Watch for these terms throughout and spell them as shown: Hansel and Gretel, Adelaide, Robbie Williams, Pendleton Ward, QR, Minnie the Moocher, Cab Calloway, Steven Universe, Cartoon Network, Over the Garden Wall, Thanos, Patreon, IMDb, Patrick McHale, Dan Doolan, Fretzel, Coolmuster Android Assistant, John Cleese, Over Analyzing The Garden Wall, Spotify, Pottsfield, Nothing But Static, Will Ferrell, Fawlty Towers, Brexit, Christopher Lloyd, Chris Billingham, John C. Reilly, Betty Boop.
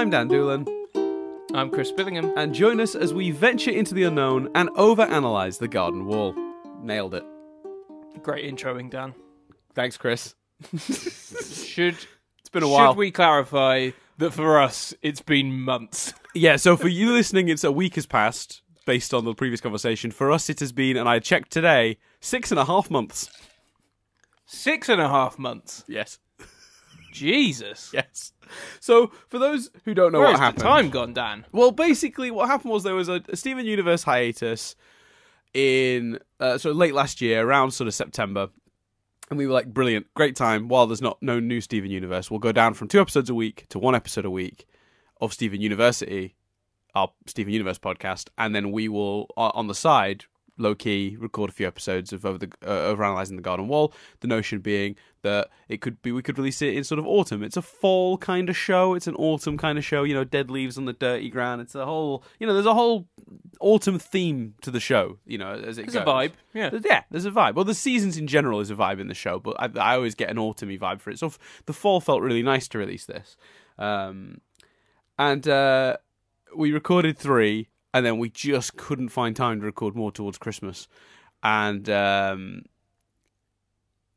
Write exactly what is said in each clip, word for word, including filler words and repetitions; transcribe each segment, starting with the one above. I'm Dan Doolan. I'm Chris Billingham. And join us as we venture into the unknown and overanalyze the garden wall. Nailed it. Great introing, Dan. Thanks, Chris. Should... It's been a while. Should we clarify that for us, it's been months? Yeah, so for you listening, it's a week has passed, based on the previous conversation. For us, it has been, and I checked today, six and a half months. Six and a half months? Yes. Jesus. Yes. So, for those who don't know what happened... Where's the time gone, Dan? Well, basically, what happened was there was a, a Steven Universe hiatus in uh, sort of late last year, around sort of September. And we were like, brilliant, great time. While there's not no new Steven Universe, we'll go down from two episodes a week to one episode a week of Steven University, our Steven Universe podcast, and then we will, on the side, low-key, record a few episodes of over the uh, over analysing the garden wall. The notion being that it could be we could release it in sort of autumn. It's a fall kind of show. It's an autumn kind of show. You know, dead leaves on the dirty ground. It's a whole, you know, there's a whole autumn theme to the show. You know, as it there's goes. There's a vibe. Yeah, there's, yeah. There's a vibe. Well, the seasons in general is a vibe in the show, but I, I always get an autumny vibe for it. So f the fall felt really nice to release this, um, and uh, we recorded three. And then we just couldn't find time to record more towards Christmas. And, um,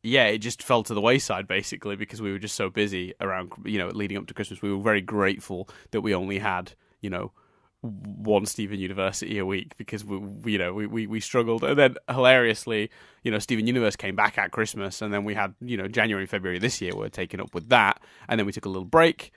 yeah, it just fell to the wayside, basically, because we were just so busy around, you know, leading up to Christmas. We were very grateful that we only had, you know, one Steven University a week because, we, you know, we, we, we struggled. And then, hilariously, you know, Steven Universe came back at Christmas. And then we had, you know, January and February this year were taken up with that. And then we took a little break.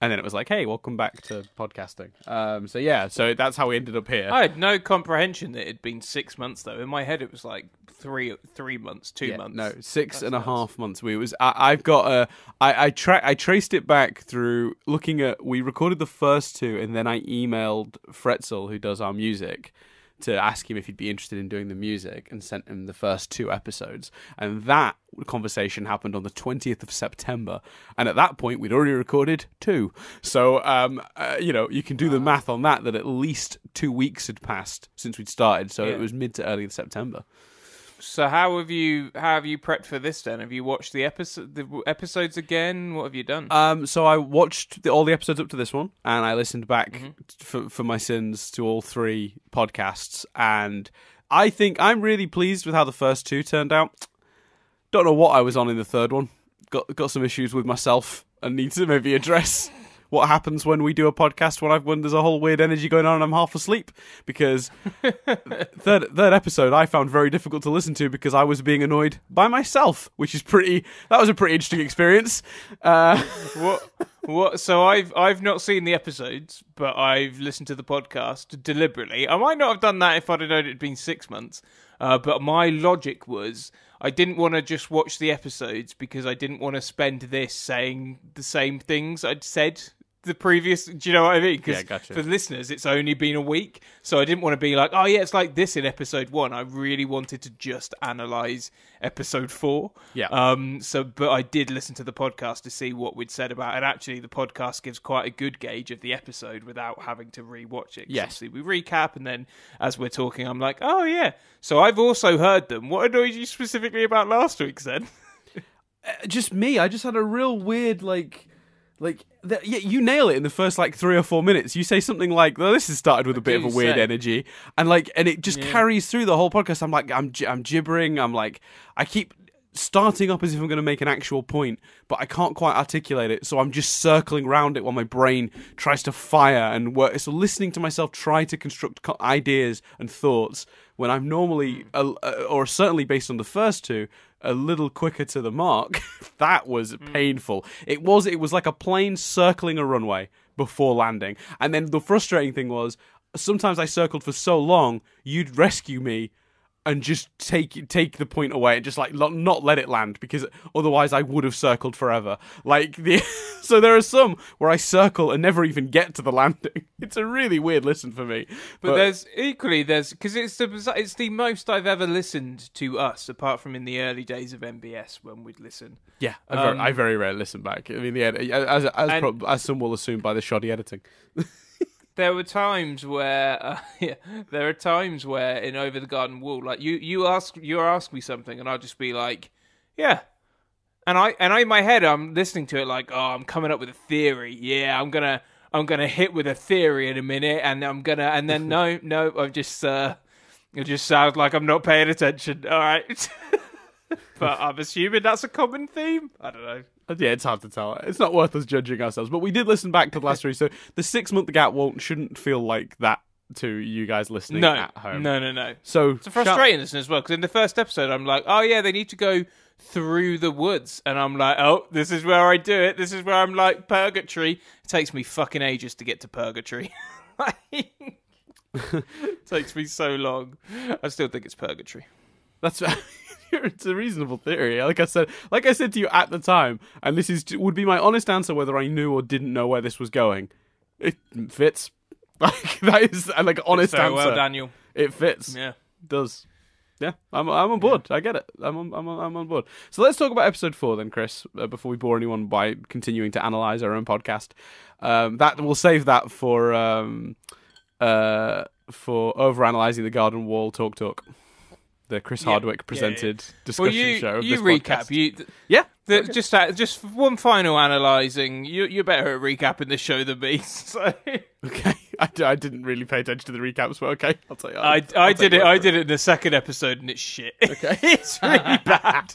And then it was like, hey, welcome back to podcasting. Um, so, yeah, so that's how we ended up here. I had no comprehension that it had been six months, though. In my head, it was like three three months, two yeah, months. No, six that's and nuts. a half months. We, it was, I, I've got a... I, I, tra I traced it back through looking at... We recorded the first two, and then I emailed Fretzel, who does our music, to ask him if he'd be interested in doing the music, and sent him the first two episodes. And that... conversation happened on the twentieth of September, and at that point we'd already recorded two, so um uh, you know, you can do wow. the math on that that at least two weeks had passed since we'd started, so yeah. It was mid to early September. So how have you how have you prepped for this then? Have you watched the episode the episodes again? What have you done? Um so I watched the, all the episodes up to this one, and I listened back mm-hmm. for, for my sins to all three podcasts, and I think I'm really pleased with how the first two turned out. Don't know what I was on in the third one. Got got some issues with myself and need to maybe address what happens when we do a podcast when I've when there's a whole weird energy going on and I'm half asleep, because third third episode I found very difficult to listen to because I was being annoyed by myself, which is pretty. That was a pretty interesting experience. Uh, what what? So I've I've not seen the episodes, but I've listened to the podcast deliberately. I might not have done that if I'd have known it'd been six months. Uh, but my logic was, I didn't want to just watch the episodes because I didn't want to spend this saying the same things I'd said the previous... Do you know what I mean? Because yeah, gotcha. For the listeners, it's only been a week. So I didn't want to be like, oh yeah, it's like this in episode one. I really wanted to just analyse episode four. Yeah. Um. So, but I did listen to the podcast to see what we'd said about it. And actually, the podcast gives quite a good gauge of the episode without having to re-watch it. Yes. We recap, and then as we're talking, I'm like, oh yeah. So I've also heard them. What annoyed you specifically about last week's then? uh, just me. I just had a real weird, like... Like, the, yeah, you nail it in the first, like, three or four minutes. You say something like, well, this has started with a bit of a weird say. energy. And, like, and it just yeah. carries through the whole podcast. I'm, like, I'm, I'm gibbering. I'm, like, I keep starting up as if I'm going to make an actual point, but I can't quite articulate it. So I'm just circling around it while my brain tries to fire and work. So listening to myself try to construct co ideas and thoughts when I'm normally, uh, or certainly based on the first two, a little quicker to the mark. That was painful. It was it was like a plane circling a runway before landing. And then the frustrating thing was, sometimes I circled for so long, you'd rescue me and just take take the point away and just like not, not let it land, because otherwise I would have circled forever. Like the so there are some where I circle and never even get to the landing. It's a really weird listen for me. But, but there's equally there's because it's the it's the most I've ever listened to us, apart from in the early days of M B S when we'd listen. Yeah, um, I, very, I very rarely listen back. I mean, the as as, and, prob as some will assume by the shoddy editing. There were times where, uh, yeah, there are times where in Over the Garden Wall, like you, you ask, you ask me something, and I'll just be like, yeah, and I, and I, in my head, I'm listening to it like, oh, I'm coming up with a theory, yeah, I'm gonna, I'm going to hit with a theory in a minute, and I'm going to, and then no, no, I've just, uh, it just sounds like I'm not paying attention. All right. But I'm assuming that's a common theme. I don't know. Yeah, it's hard to tell. It's not worth us judging ourselves. But we did listen back to the last three, so the six-month gap won't shouldn't feel like that to you guys listening no, at home. No, no, no. So it's frustrating listening as well, because in the first episode, I'm like, oh, yeah, they need to go through the woods. And I'm like, oh, this is where I do it. This is where I'm like, purgatory. It takes me fucking ages to get to purgatory. Like, it takes me so long. I still think it's purgatory. That's it's a reasonable theory. Like I said, like I said to you at the time, and this is would be my honest answer whether I knew or didn't know where this was going. It fits. Like that is like honest so answer. Well, Daniel. It fits. Yeah, it does. Yeah, I'm I'm on board. Yeah. I get it. I'm on, I'm on, I'm on board. So let's talk about episode four then, Chris. Uh, before we bore anyone by continuing to analyze our own podcast, um, that we'll save that for um, uh, for overanalyzing the Garden Wall talk talk. The Chris Hardwick yeah, presented yeah, yeah. discussion well, you, show. Of you this recap. You, th yeah. The, okay. Just uh, just one final analysing. You, you're better at recapping this show than me. So. Okay. I, I didn't really pay attention to the recaps, but okay. I'll tell you. I'll, I, I'll I did it. I did it in the second episode, and it's shit. Okay. It's really bad.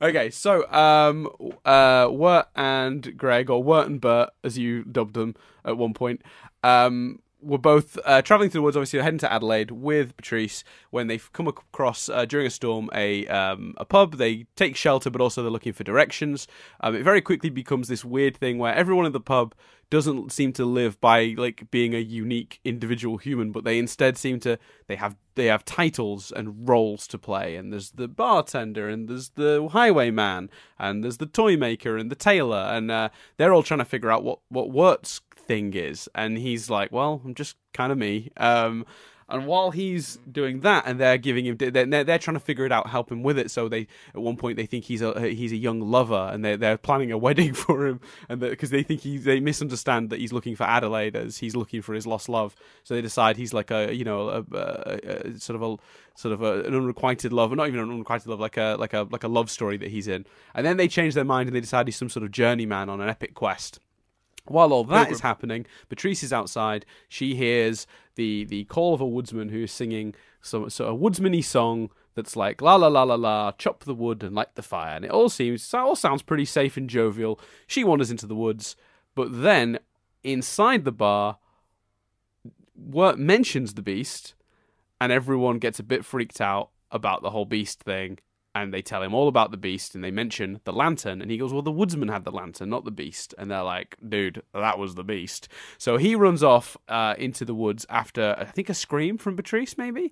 Okay. So, um, uh, Wirt and Greg, or Wirt and Bert, as you dubbed them at one point, um. We're both uh, traveling through the woods. Obviously, they're heading to Adelaide with Patrice when they've come across uh, during a storm a um, a pub. They take shelter, but also they're looking for directions. Um, it very quickly becomes this weird thing where everyone in the pub doesn't seem to live by like being a unique individual human, but they instead seem to they have they have titles and roles to play. And there's the bartender, and there's the highwayman, and there's the toy maker, and the tailor, and uh, they're all trying to figure out what what works. Thing is, and he's like, well, I'm just kind of me. Um, and while he's doing that, and they're giving him, they're they're trying to figure it out, help him with it. So they, at one point, they think he's a he's a young lover, and they're they're planning a wedding for him, and because they think he they misunderstand that he's looking for Adelaide as he's looking for his lost love. So they decide he's like a you know a, a, a sort of a sort of a, an unrequited love, or not even an unrequited love, like a like a like a love story that he's in. And then they change their mind and they decide he's some sort of journeyman on an epic quest. While all that is happening, Patrice is outside. She hears the the call of a woodsman who is singing so, so a woodsman-y song that's like la la la la la, chop the wood and light the fire, and it all seems all sounds pretty safe and jovial. She wanders into the woods, but then inside the bar, Wirt mentions the beast, and everyone gets a bit freaked out about the whole beast thing. And they tell him all about the beast, and they mention the lantern. And he goes, well, the woodsman had the lantern, not the beast. And they're like, dude, that was the beast. So he runs off uh, into the woods after, I think, a scream from Patrice, maybe?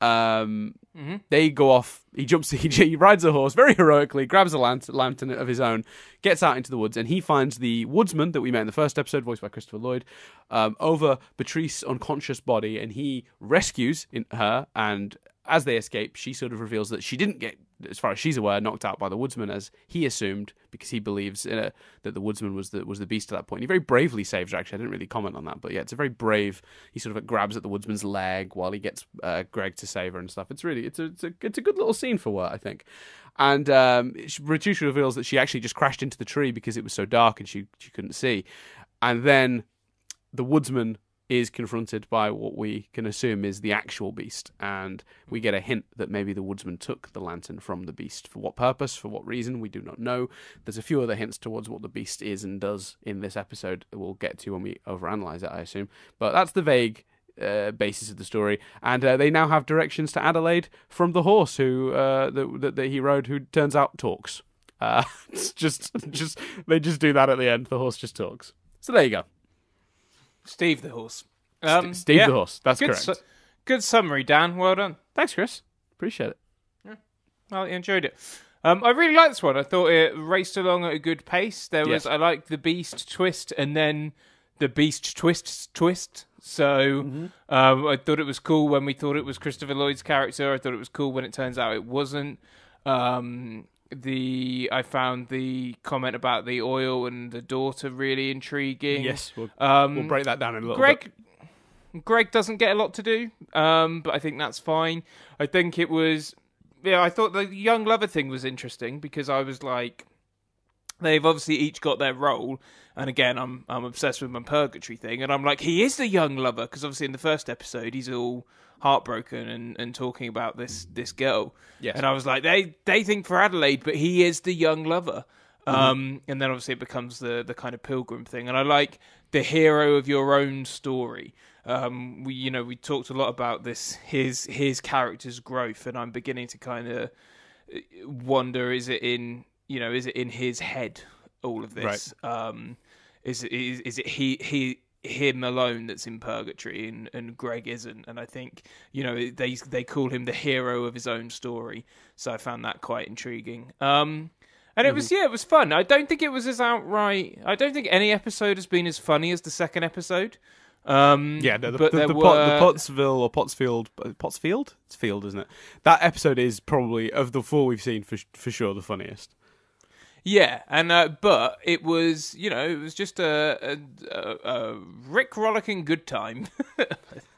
Um, mm-hmm. They go off. He jumps, he, he rides a horse very heroically, grabs a lantern of his own, gets out into the woods, and he finds the woodsman that we met in the first episode, voiced by Christopher Lloyd, um, over Patrice's unconscious body. And he rescues in her, and as they escape, she sort of reveals that she didn't get, as far as she's aware, knocked out by the woodsman, as he assumed, because he believes in a, that the woodsman was the was the beast at that point. He very bravely saves her, actually. I didn't really comment on that, but yeah, it's a very brave. He sort of like grabs at the woodsman's leg while he gets uh, Greg to save her and stuff. It's really it's a it's a, it's a good little scene for Wirt, I think. And um, Patrice reveals that she actually just crashed into the tree because it was so dark and she she couldn't see. And then the woodsman is confronted by what we can assume is the actual beast, and we get a hint that maybe the woodsman took the lantern from the beast. For what purpose, for what reason, we do not know. There's a few other hints towards what the beast is and does in this episode that we'll get to when we overanalyze it, I assume. But that's the vague uh, basis of the story, and uh, they now have directions to Adelaide from the horse who uh, that, that he rode, who turns out talks. Uh, it's just, just they just do that at the end. The horse just talks. So there you go. Steve the horse. Um, Steve yeah. the horse. That's good, correct. Su good summary, Dan. Well done. Thanks, Chris. Appreciate it. Yeah, I enjoyed it. Um, I really liked this one. I thought it raced along at a good pace. There yes. was I liked the beast twist, and then the beast twists twist. So mm-hmm. um, I thought it was cool when we thought it was Christopher Lloyd's character. I thought it was cool when it turns out it wasn't. Um, The I found the comment about the oil and the daughter really intriguing. Yes, we'll, um, we'll break that down in a little Greg, bit. Greg doesn't get a lot to do, um, but I think that's fine. I think it was... Yeah, I thought the young lover thing was interesting because I was like... they've obviously each got their role. And again, I'm I'm obsessed with my purgatory thing. And I'm like, he is the young lover. Because obviously in the first episode, he's all heartbroken and, and talking about this, this girl. Yes. And I was like, they, they think for Adelaide, but he is the young lover. Mm-hmm. Um, and then obviously it becomes the, the kind of pilgrim thing. And I like the hero of your own story. Um, we, you know, we talked a lot about this, his, his character's growth. And I'm beginning to kind of wonder, is it in, you know, is it in his head, all of this? Right. Um, is, is, is it he, he, him alone that's in purgatory and, and Greg isn't? And I think, you know, they, they call him the hero of his own story. So I found that quite intriguing. Um, And it was, yeah, it was fun. I don't think it was as outright... I don't think any episode has been as funny as the second episode. Um, yeah, no, the, but the, there the, were... pot, the Pottsville or Pottsfield... Pottsfield? It's Field, isn't it? That episode is probably, of the four we've seen, for for sure the funniest. Yeah, and uh, but it was, you know, it was just a, a, a Rick-rollicking good time.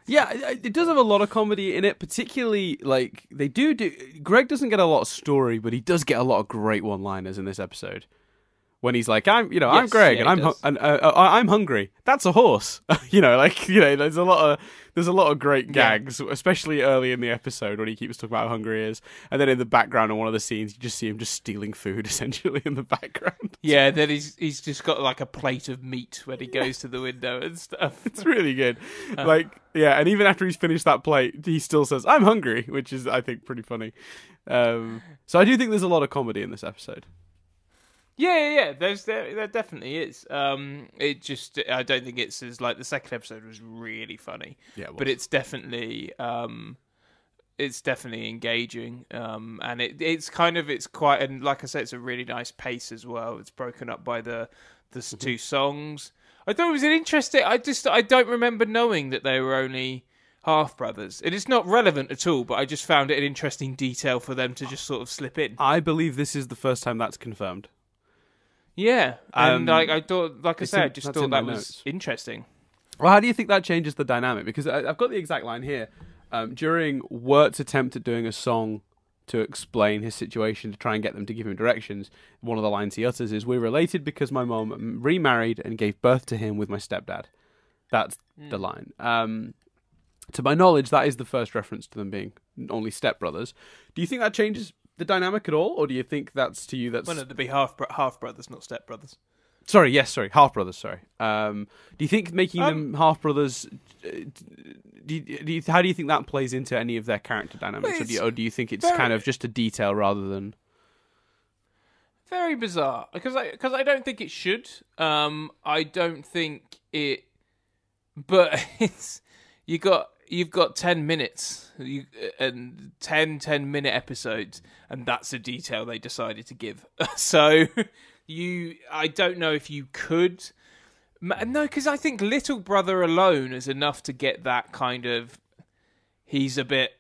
Yeah, it does have a lot of comedy in it, particularly, like, they do do... Greg doesn't get a lot of story, but he does get a lot of great one-liners in this episode. When he's like, I'm, you know, yes, I'm Greg, yeah, and I'm hu and, uh, uh, I'm hungry. That's a horse. You know, like, you know, there's a lot of there's a lot of great gags, yeah. Especially early in the episode when he keeps talking about how hungry he is, and then in the background in one of the scenes you just see him just stealing food essentially in the background. Yeah, then he's he's just got like a plate of meat when he goes to the window and stuff. It's really good. Um, like, yeah, and even after he's finished that plate, he still says, "I'm hungry," which is, I think, pretty funny. Um, so I do think there's a lot of comedy in this episode. Yeah, yeah, yeah. There's, there, there definitely is. Um, it just, I don't think it's as, like, the second episode was really funny. Yeah, it was. But it's definitely, um, it's definitely engaging. Um, and it, it's kind of, it's quite, and like I said, it's a really nice pace as well. It's broken up by the, the mm-hmm. two songs. I thought it was an interesting, I just, I don't remember knowing that they were only half-brothers. It is not relevant at all, but I just found it an interesting detail for them to just sort of slip in. I believe this is the first time that's confirmed. Yeah, and um, I, I thought, like I said, I just thought that was interesting. Well, how do you think that changes the dynamic? Because I, I've got the exact line here. Um, during Wirt's attempt at doing a song to explain his situation, to try and get them to give him directions, one of the lines he utters is, "We're related because my mom remarried and gave birth to him with my stepdad." That's mm. the line. Um, to my knowledge, that is the first reference to them being only stepbrothers. Do you think that changes the dynamic at all, or do you think that's to you that's... Well, no, it'd be half bro half brothers, not step brothers. Sorry, yes, sorry, half brothers. Sorry. Um, do you think making um, them half brothers? Uh, do you, do you, how do you think that plays into any of their character dynamics, or do, you, or do you think it's very, kind of just a detail rather than? Very bizarre, because I because I don't think it should. Um, I don't think it, but it's you got. You've got ten minutes you, and ten ten-minute episodes, and that's a detail they decided to give. So you, I don't know if you could. No, because I think Little Brother alone is enough to get that kind of, he's a bit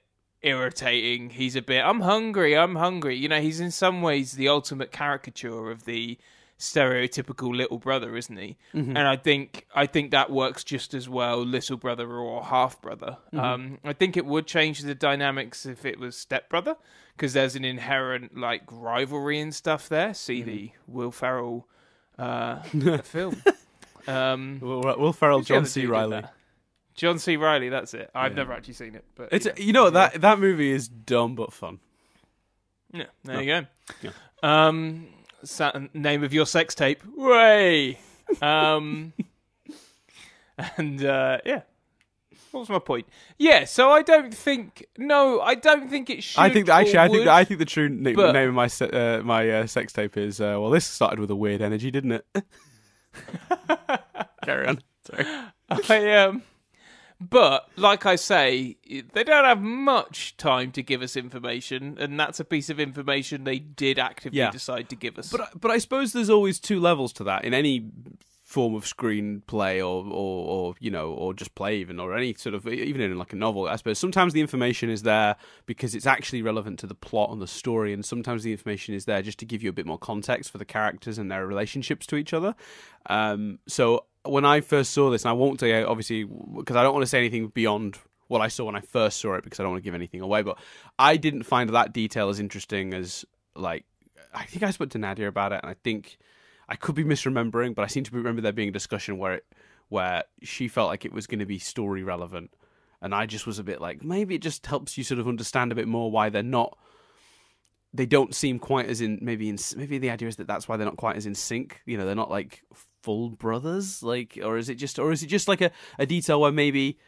irritating, he's a bit, I'm hungry, I'm hungry. You know, he's in some ways the ultimate caricature of the stereotypical little brother, isn't he? Mm-hmm. And I think I think that works just as well, little brother or half brother. Mm-hmm. um I think it would change the dynamics if it was stepbrother, because there's an inherent like rivalry and stuff there. See mm-hmm. the Will Ferrell uh film. um Will, Will Ferrell, John C. Reilly. John C. Reilly, that's it. I've yeah. never actually seen it, but it's yeah. you know that yeah. that movie is dumb but fun. Yeah, there oh. you go. Yeah. Um. Name of your sex tape. Way. Um, and, uh, yeah. What was my point? Yeah, so I don't think... No, I don't think it should. I think that, actually, I think that, I think the true but, name of my se uh, my uh, sex tape is, uh, well, this started with a weird energy, didn't it? Carry on. Sorry. I, um, but, like I say, they don't have much time to give us information, and that's a piece of information they did actively yeah. decide to give us. But, but I suppose there's always two levels to that in any form of screenplay or, or, or, you know, or just play even, or any sort of, even in like a novel, I suppose. Sometimes the information is there because it's actually relevant to the plot and the story, and sometimes the information is there just to give you a bit more context for the characters and their relationships to each other. Um, so... When I first saw this, and I won't say, obviously, because I don't want to say anything beyond what I saw when I first saw it, because I don't want to give anything away, but I didn't find that detail as interesting as, like, I think I spoke to Nadia about it, and I think I could be misremembering, but I seem to remember there being a discussion where it, where she felt like it was going to be story relevant, and I just was a bit like, maybe it just helps you sort of understand a bit more why they're not. They don't seem quite as in maybe in maybe the idea is that that's why they're not quite as in sync. You know, they're not like full brothers, like, or is it just or is it just like a a detail where maybe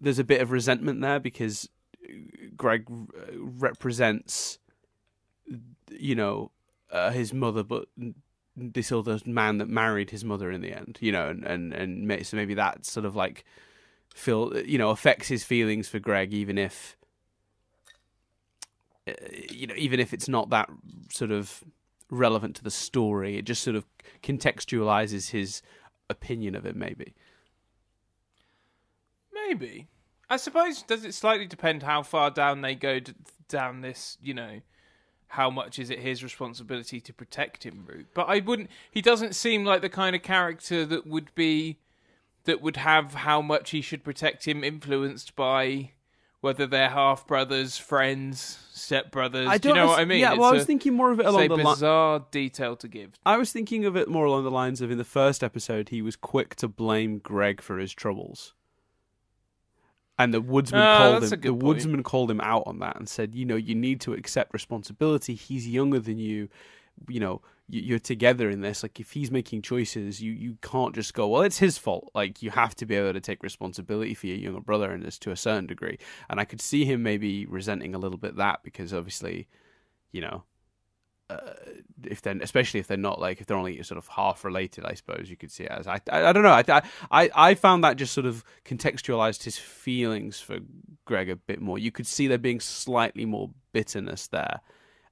there's a bit of resentment there because Greg represents, you know, uh, his mother, but this other man that married his mother in the end, you know, and and and so maybe that sort of like feel you know affects his feelings for Greg, even if. You know, even if it's not that sort of relevant to the story, it just sort of contextualizes his opinion of it, maybe. Maybe. I suppose, does it slightly depend how far down they go d down this, you know, how much is it his responsibility to protect him route? But I wouldn't, he doesn't seem like the kind of character that would be, that would have how much he should protect him influenced by... whether they're half brothers, friends, step brothers, I don't, do you know what I mean? Yeah, well, it's I was a, thinking more of it along the lines. It's a bizarre detail to give. I was thinking of it more along the lines of in the first episode, he was quick to blame Greg for his troubles, and the woodsman oh, called him. The point. woodsman called him out on that and said, "You know, you need to accept responsibility. He's younger than you. You know, you're together in this. Like, if he's making choices, you you can't just go, well, it's his fault. Like, you have to be able to take responsibility for your younger brother in this to a certain degree." And I could see him maybe resenting a little bit that, because obviously, you know, uh, if then especially if they're not like if they're only sort of half related, I suppose you could see it as I I, I don't know. I I I found that just sort of contextualized his feelings for Greg a bit more. You could see there being slightly more bitterness there,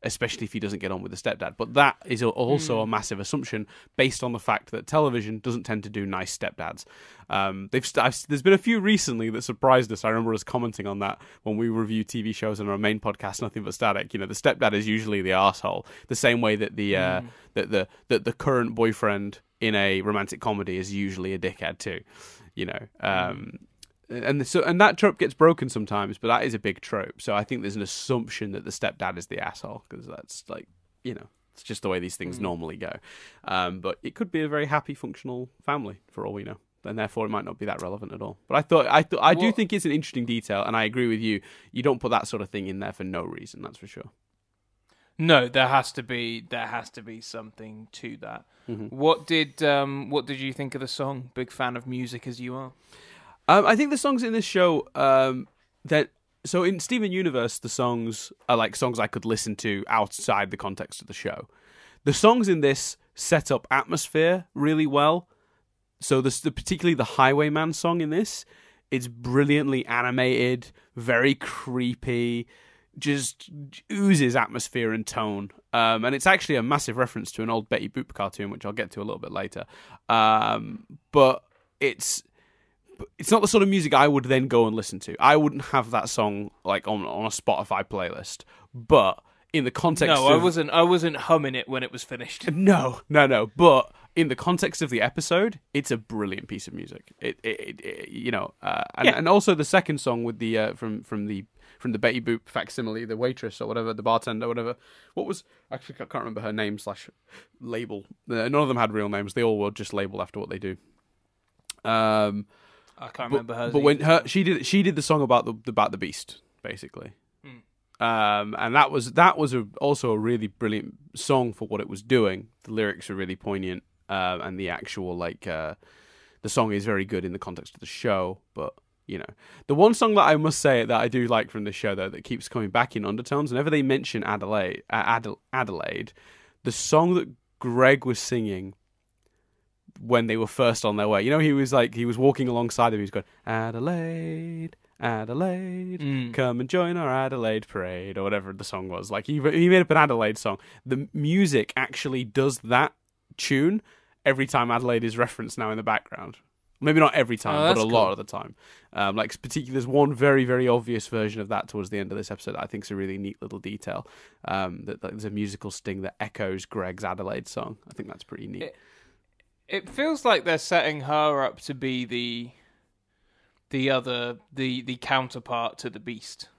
especially if he doesn't get on with the stepdad. But that is also mm. a massive assumption based on the fact that television doesn't tend to do nice stepdads. Um, they've st I've, there's been a few recently that surprised us. I remember us commenting on that when we review T V shows on our main podcast, Nothing But Static. You know, the stepdad is usually the arsehole, the same way that the uh, mm. that the that the current boyfriend in a romantic comedy is usually a dickhead too. You know. Um, And so, and that trope gets broken sometimes, but that is a big trope. So I think there's an assumption that the stepdad is the asshole, because that's like, you know, it's just the way these things mm. normally go. Um, but it could be a very happy, functional family for all we know, and therefore it might not be that relevant at all. But I thought, I thought, I well, do think it's an interesting detail, and I agree with you. You don't put that sort of thing in there for no reason, that's for sure. No, there has to be there has to be something to that. Mm-hmm. What did um, what did you think of the song? Big fan of music as you are. Um, I think the songs in this show, um, that so in Steven Universe, the songs are like songs I could listen to outside the context of the show. The songs in this set up atmosphere really well. So this, the, particularly the Highwayman song in this, it's brilliantly animated, very creepy, just oozes atmosphere and tone. Um, and it's actually a massive reference to an old Betty Boop cartoon, which I'll get to a little bit later. Um, but it's... it's not the sort of music I would then go and listen to. I wouldn't have that song like on on a Spotify playlist. But in the context, no, of... I wasn't. I wasn't humming it when it was finished. No, no, no. But in the context of the episode, it's a brilliant piece of music. It, it, it you know, uh, and, yeah. and also the second song with the uh, from from the from the Betty Boop facsimile, the waitress or whatever, the bartender, whatever. What was actually I can't remember her name slash label. Uh, none of them had real names. They all were just labeled after what they do. Um. I can't but, remember her. But either. when her she did she did the song about the about the beast, basically, mm. um, and that was that was a, also a really brilliant song for what it was doing. The lyrics are really poignant, uh, and the actual like uh, the song is very good in the context of the show. But you know, the one song that I must say that I do like from this show though that keeps coming back in undertones whenever they mention Adelaide, uh, Adel Adelaide, the song that Greg was singing when they were first on their way. You know, he was like, he was walking alongside them. He was going, Adelaide, Adelaide, mm. come and join our Adelaide parade, or whatever the song was. Like, he, he made up an Adelaide song. The music actually does that tune every time Adelaide is referenced now in the background. Maybe not every time, oh, but a cool. lot of the time. Um, like, particularly, there's one very, very obvious version of that towards the end of this episode that I think is a really neat little detail. Um, that, that there's a musical sting that echoes Greg's Adelaide song. I think that's pretty neat. It It feels like they're setting her up to be the the other the the counterpart to the Beast.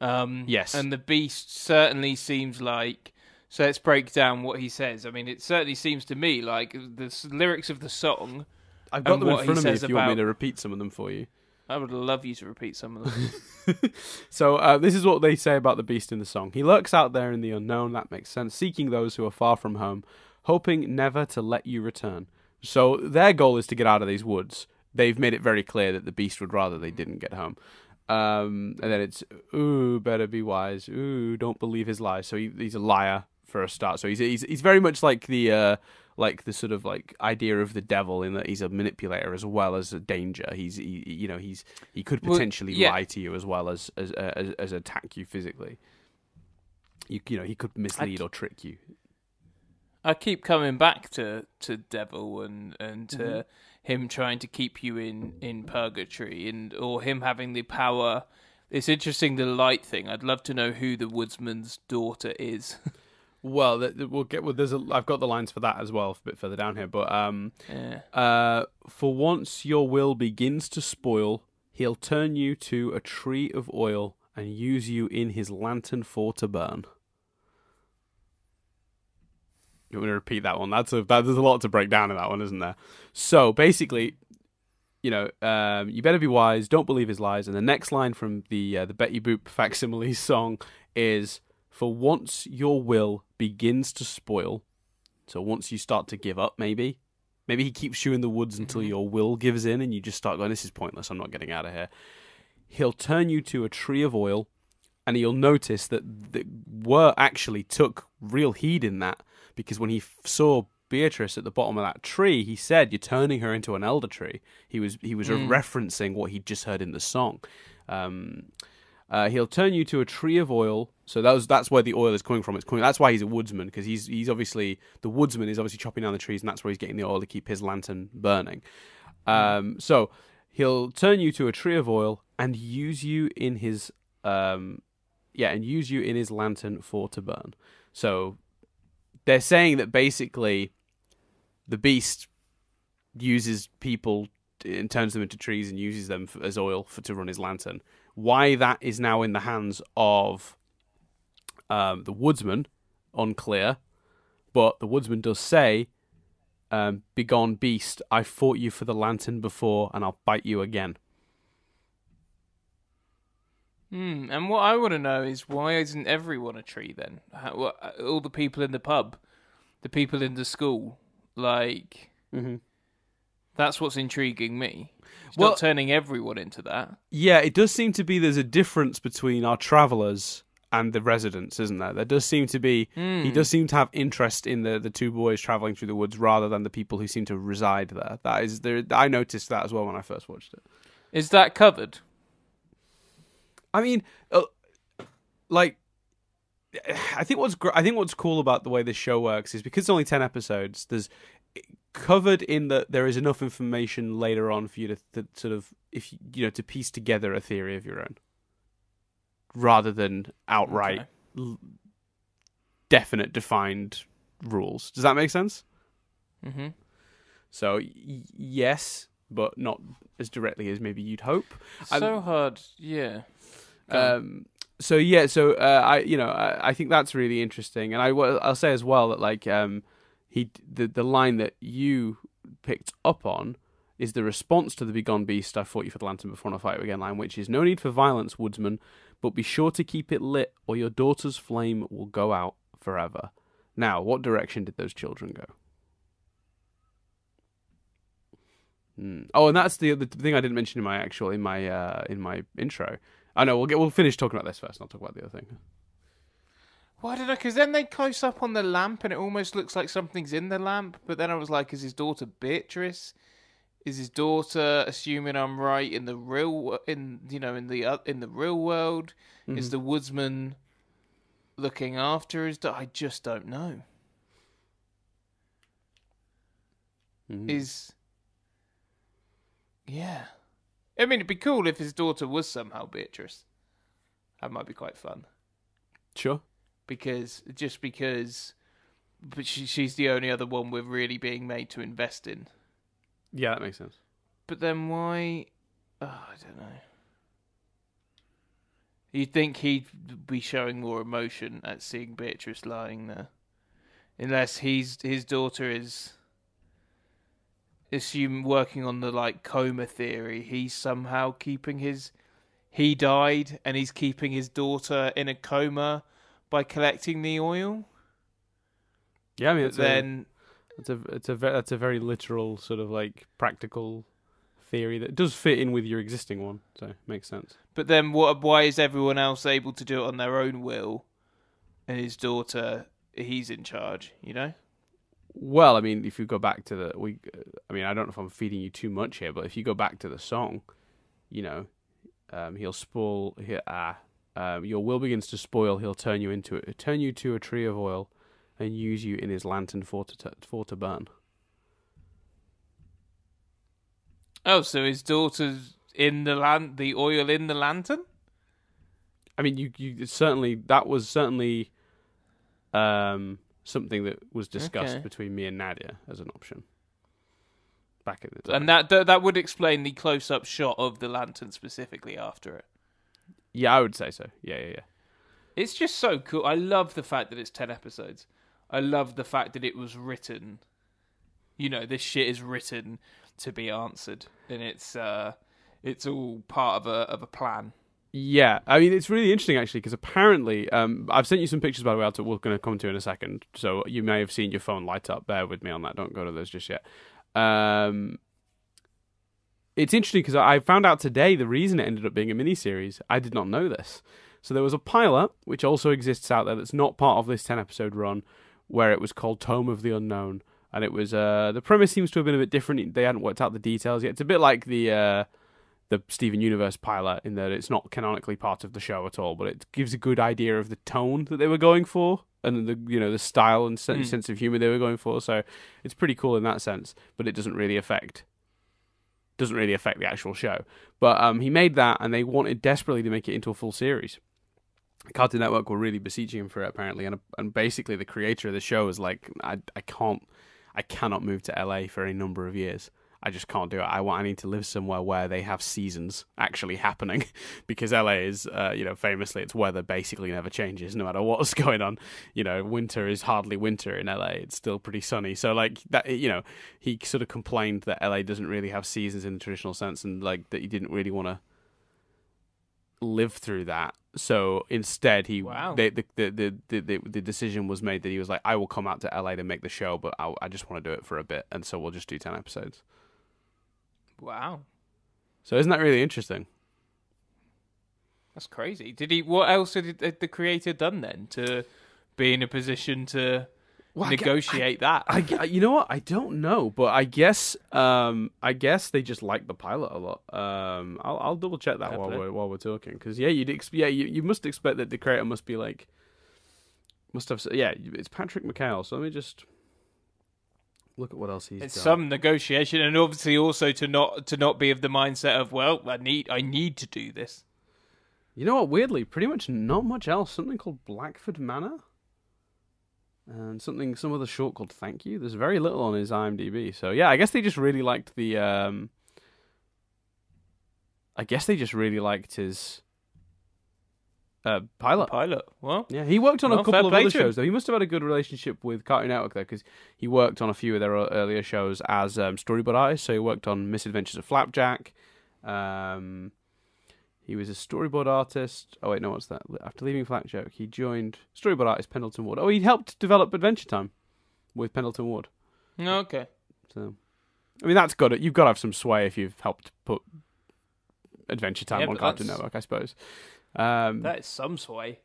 Um yes. And the Beast certainly seems like So let's break down what he says. I mean, it certainly seems to me like the lyrics of the song. I've got them in front of me if you want me to repeat some of them for you. I would love you to repeat some of them. So uh, this is what they say about the beast in the song. He lurks out there in the unknown, that makes sense, seeking those who are far from home, hoping never to let you return. So their goal is to get out of these woods. They've made it very clear that the beast would rather they didn't get home. Um, and then it's, ooh, better be wise. Ooh, don't believe his lies. So he, he's a liar for a start. So he's he's, he's very much like the... Uh, like the sort of like idea of the devil, in that he's a manipulator as well as a danger. He's, he, you know, he's he could potentially well, yeah. lie to you as well as as, as as attack you physically. You you know he could mislead I, or trick you. I keep coming back to to devil and and to mm-hmm. him trying to keep you in in purgatory, and or him having the power. It's interesting, the light thing. I'd love to know who the woodsman's daughter is. Well, we'll get. Well, there's a. I've got the lines for that as well, a bit further down here. But um, yeah. uh, for once your will begins to spoil, he'll turn you to a tree of oil and use you in his lantern for to burn. You want me to repeat that one? That's a. That, there's a lot to break down in that one, isn't there? So basically, you know, um, you better be wise. Don't believe his lies. And the next line from the uh, the Betty Boop facsimile song is, for once your will begins to spoil. So once you start to give up, maybe. Maybe he keeps you in the woods until your will gives in and you just start going, this is pointless, I'm not getting out of here. He'll turn you to a tree of oil, and you'll notice that the Were actually took real heed in that, because when he saw Beatrice at the bottom of that tree, he said, you're turning her into an elder tree. He was, he was mm. referencing what he'd just heard in the song. Um... Uh, he'll turn you to a tree of oil. So that was, that's where the oil is coming from. It's coming, that's why he's a woodsman, because he's he's obviously the woodsman is obviously chopping down the trees, and that's where he's getting the oil to keep his lantern burning. Um, so he'll turn you to a tree of oil and use you in his um, yeah, and use you in his lantern for to burn. So they're saying that basically the beast uses people and turns them into trees and uses them for, as oil for to run his lantern. Why that is now in the hands of um, the woodsman, unclear. But the woodsman does say, um, "Begone, beast! I fought you for the lantern before, and I'll bite you again." Mm, and what I want to know is, why isn't everyone a tree then? How, what, all the people in the pub, the people in the school, like mm-hmm. that's what's intriguing me. It's well, not turning everyone into that. Yeah, it does seem to be there's a difference between our travellers and the residents, isn't there? There does seem to be... Mm. He does seem to have interest in the, the two boys travelling through the woods rather than the people who seem to reside there. That is, there, I noticed that as well when I first watched it. Is that covered? I mean, uh, like... I think what's gr I think what's cool about the way this show works is because it's only ten episodes. There's covered in that there is enough information later on for you to, to sort of if you know to piece together a theory of your own, rather than outright okay. definite defined rules. Does that make sense? Mm-hmm. So y yes, but not as directly as maybe you'd hope. So I'm, hard, yeah. Um. So yeah, so uh, I you know I, I think that's really interesting, and I I'll say as well that like um he the the line that you picked up on is the response to the "Begone Beast, I fought you for the lantern before and I'll fight you again" line, which is no need for violence, woodsman, but be sure to keep it lit or your daughter's flame will go out forever. Now, what direction did those children go? Mm. Oh, and that's the the thing I didn't mention in my actual in my uh, in my intro. I know, we'll get we'll finish talking about this first, and I'll talk about the other thing. Well, I don't know, because then they close up on the lamp, and it almost looks like something's in the lamp. But then I was like, is his daughter Beatrice? Is his daughter, assuming I'm right, in the real in you know in the uh, in the real world? Mm-hmm. Is the woodsman looking after his daughter? I just don't know. Mm-hmm. Is yeah. I mean, it'd be cool if his daughter was somehow Beatrice. That might be quite fun. Sure. Because, just because, but she, she's the only other one we're really being made to invest in. Yeah, that makes sense. But then why, oh, I don't know. You'd think he'd be showing more emotion at seeing Beatrice lying there. unless he's his daughter is assume working on the like coma theory. He's somehow keeping his he died and he's keeping his daughter in a coma by collecting the oil. Yeah, I mean, it's then a, it's a it's a that's a very literal sort of like practical theory that does fit in with your existing one, so it makes sense. But then, what? Why is everyone else able to do it on their own will, and his daughter, he's in charge? You know. Well, I mean, if you go back to the we, I mean, I don't know if I'm feeding you too much here, but if you go back to the song, you know, um, he'll spoil. He, ah, um, your will begins to spoil. He'll turn you into it. Turn you to a tree of oil. And use you in his lantern for to, for to burn. Oh, so his daughter's in the lan- the oil in the lantern? I mean, you you certainly that was certainly um, something that was discussed okay. between me and Nadia as an option back at the time. And that th that would explain the close up shot of the lantern specifically after it. Yeah, I would say so. Yeah, yeah, yeah. It's just so cool. I love the fact that it's ten episodes. I love the fact that it was written, you know, this shit is written to be answered, and it's uh, it's all part of a of a plan. Yeah, I mean, it's really interesting actually, because apparently, um, I've sent you some pictures by the way. I'll we're going to come to in a second, so you may have seen your phone light up. Bear with me on that. Don't go to those just yet. Um, it's interesting because I found out today the reason it ended up being a miniseries. I did not know this. So there was a pilot, which also exists out there, that's not part of this ten-episode run, where it was called Tome of the Unknown. And it was, uh, the premise seems to have been a bit different. They hadn't worked out the details yet. It's a bit like the uh, the Steven Universe pilot, in that it's not canonically part of the show at all, but it gives a good idea of the tone that they were going for, and the you know the style and sen- mm. sense of humor they were going for. So it's pretty cool in that sense, but it doesn't really affect... doesn't really affect the actual show. But um, he made that, and they wanted desperately to make it into a full series. Cartoon Network were really beseeching him for it, apparently, and and basically the creator of the show is like, I I can't, I cannot move to L A for a number of years. I just can't do it. I want, I need to live somewhere where they have seasons actually happening, because L A is, uh, you know, famously its weather basically never changes no matter what's going on. You know, winter is hardly winter in L A. It's still pretty sunny. So like that, you know, he sort of complained that L A doesn't really have seasons in the traditional sense, and like that he didn't really want to live through that. So instead, he wow. they, the, the the the the decision was made that he was like, I will come out to L A to make the show, but I I just want to do it for a bit, and so we'll just do ten episodes. Wow. So isn't that really interesting? That's crazy. Did he? What else had the creator done then to be in a position to well, negotiate I, I, that? I, you know what? I don't know, but I guess um I guess they just liked the pilot a lot. Um, I'll I'll double check that Definitely. while we're while we're talking, because yeah, you'd ex yeah you you must expect that the creator must be like must have yeah it's Patrick McHale. So let me just. Look at what else he's it's done. Some negotiation, and obviously also to not to not be of the mindset of, well, I need I need to do this. You know what? Weirdly, pretty much not much else. Something called Blackford Manor, and something some other short called Thank You. There's very little on his IMDb. So yeah, I guess they just really liked the. Um, I guess they just really liked his. Uh, pilot. Pilot. Well, yeah, he worked on well, a couple of other shows, though. He must have had a good relationship with Cartoon Network, though, because he worked on a few of their earlier shows as um, storyboard artist. So he worked on Misadventures of Flapjack. Um, he was a storyboard artist. Oh, wait, no, what's that? After leaving Flapjack, he joined storyboard artist Pendleton Ward. Oh, he helped develop Adventure Time with Pendleton Ward. Okay. So, I mean, that's got it. You've got to have some sway if you've helped put Adventure Time yeah, on Cartoon that's... Network, I suppose. Um, that is some sway.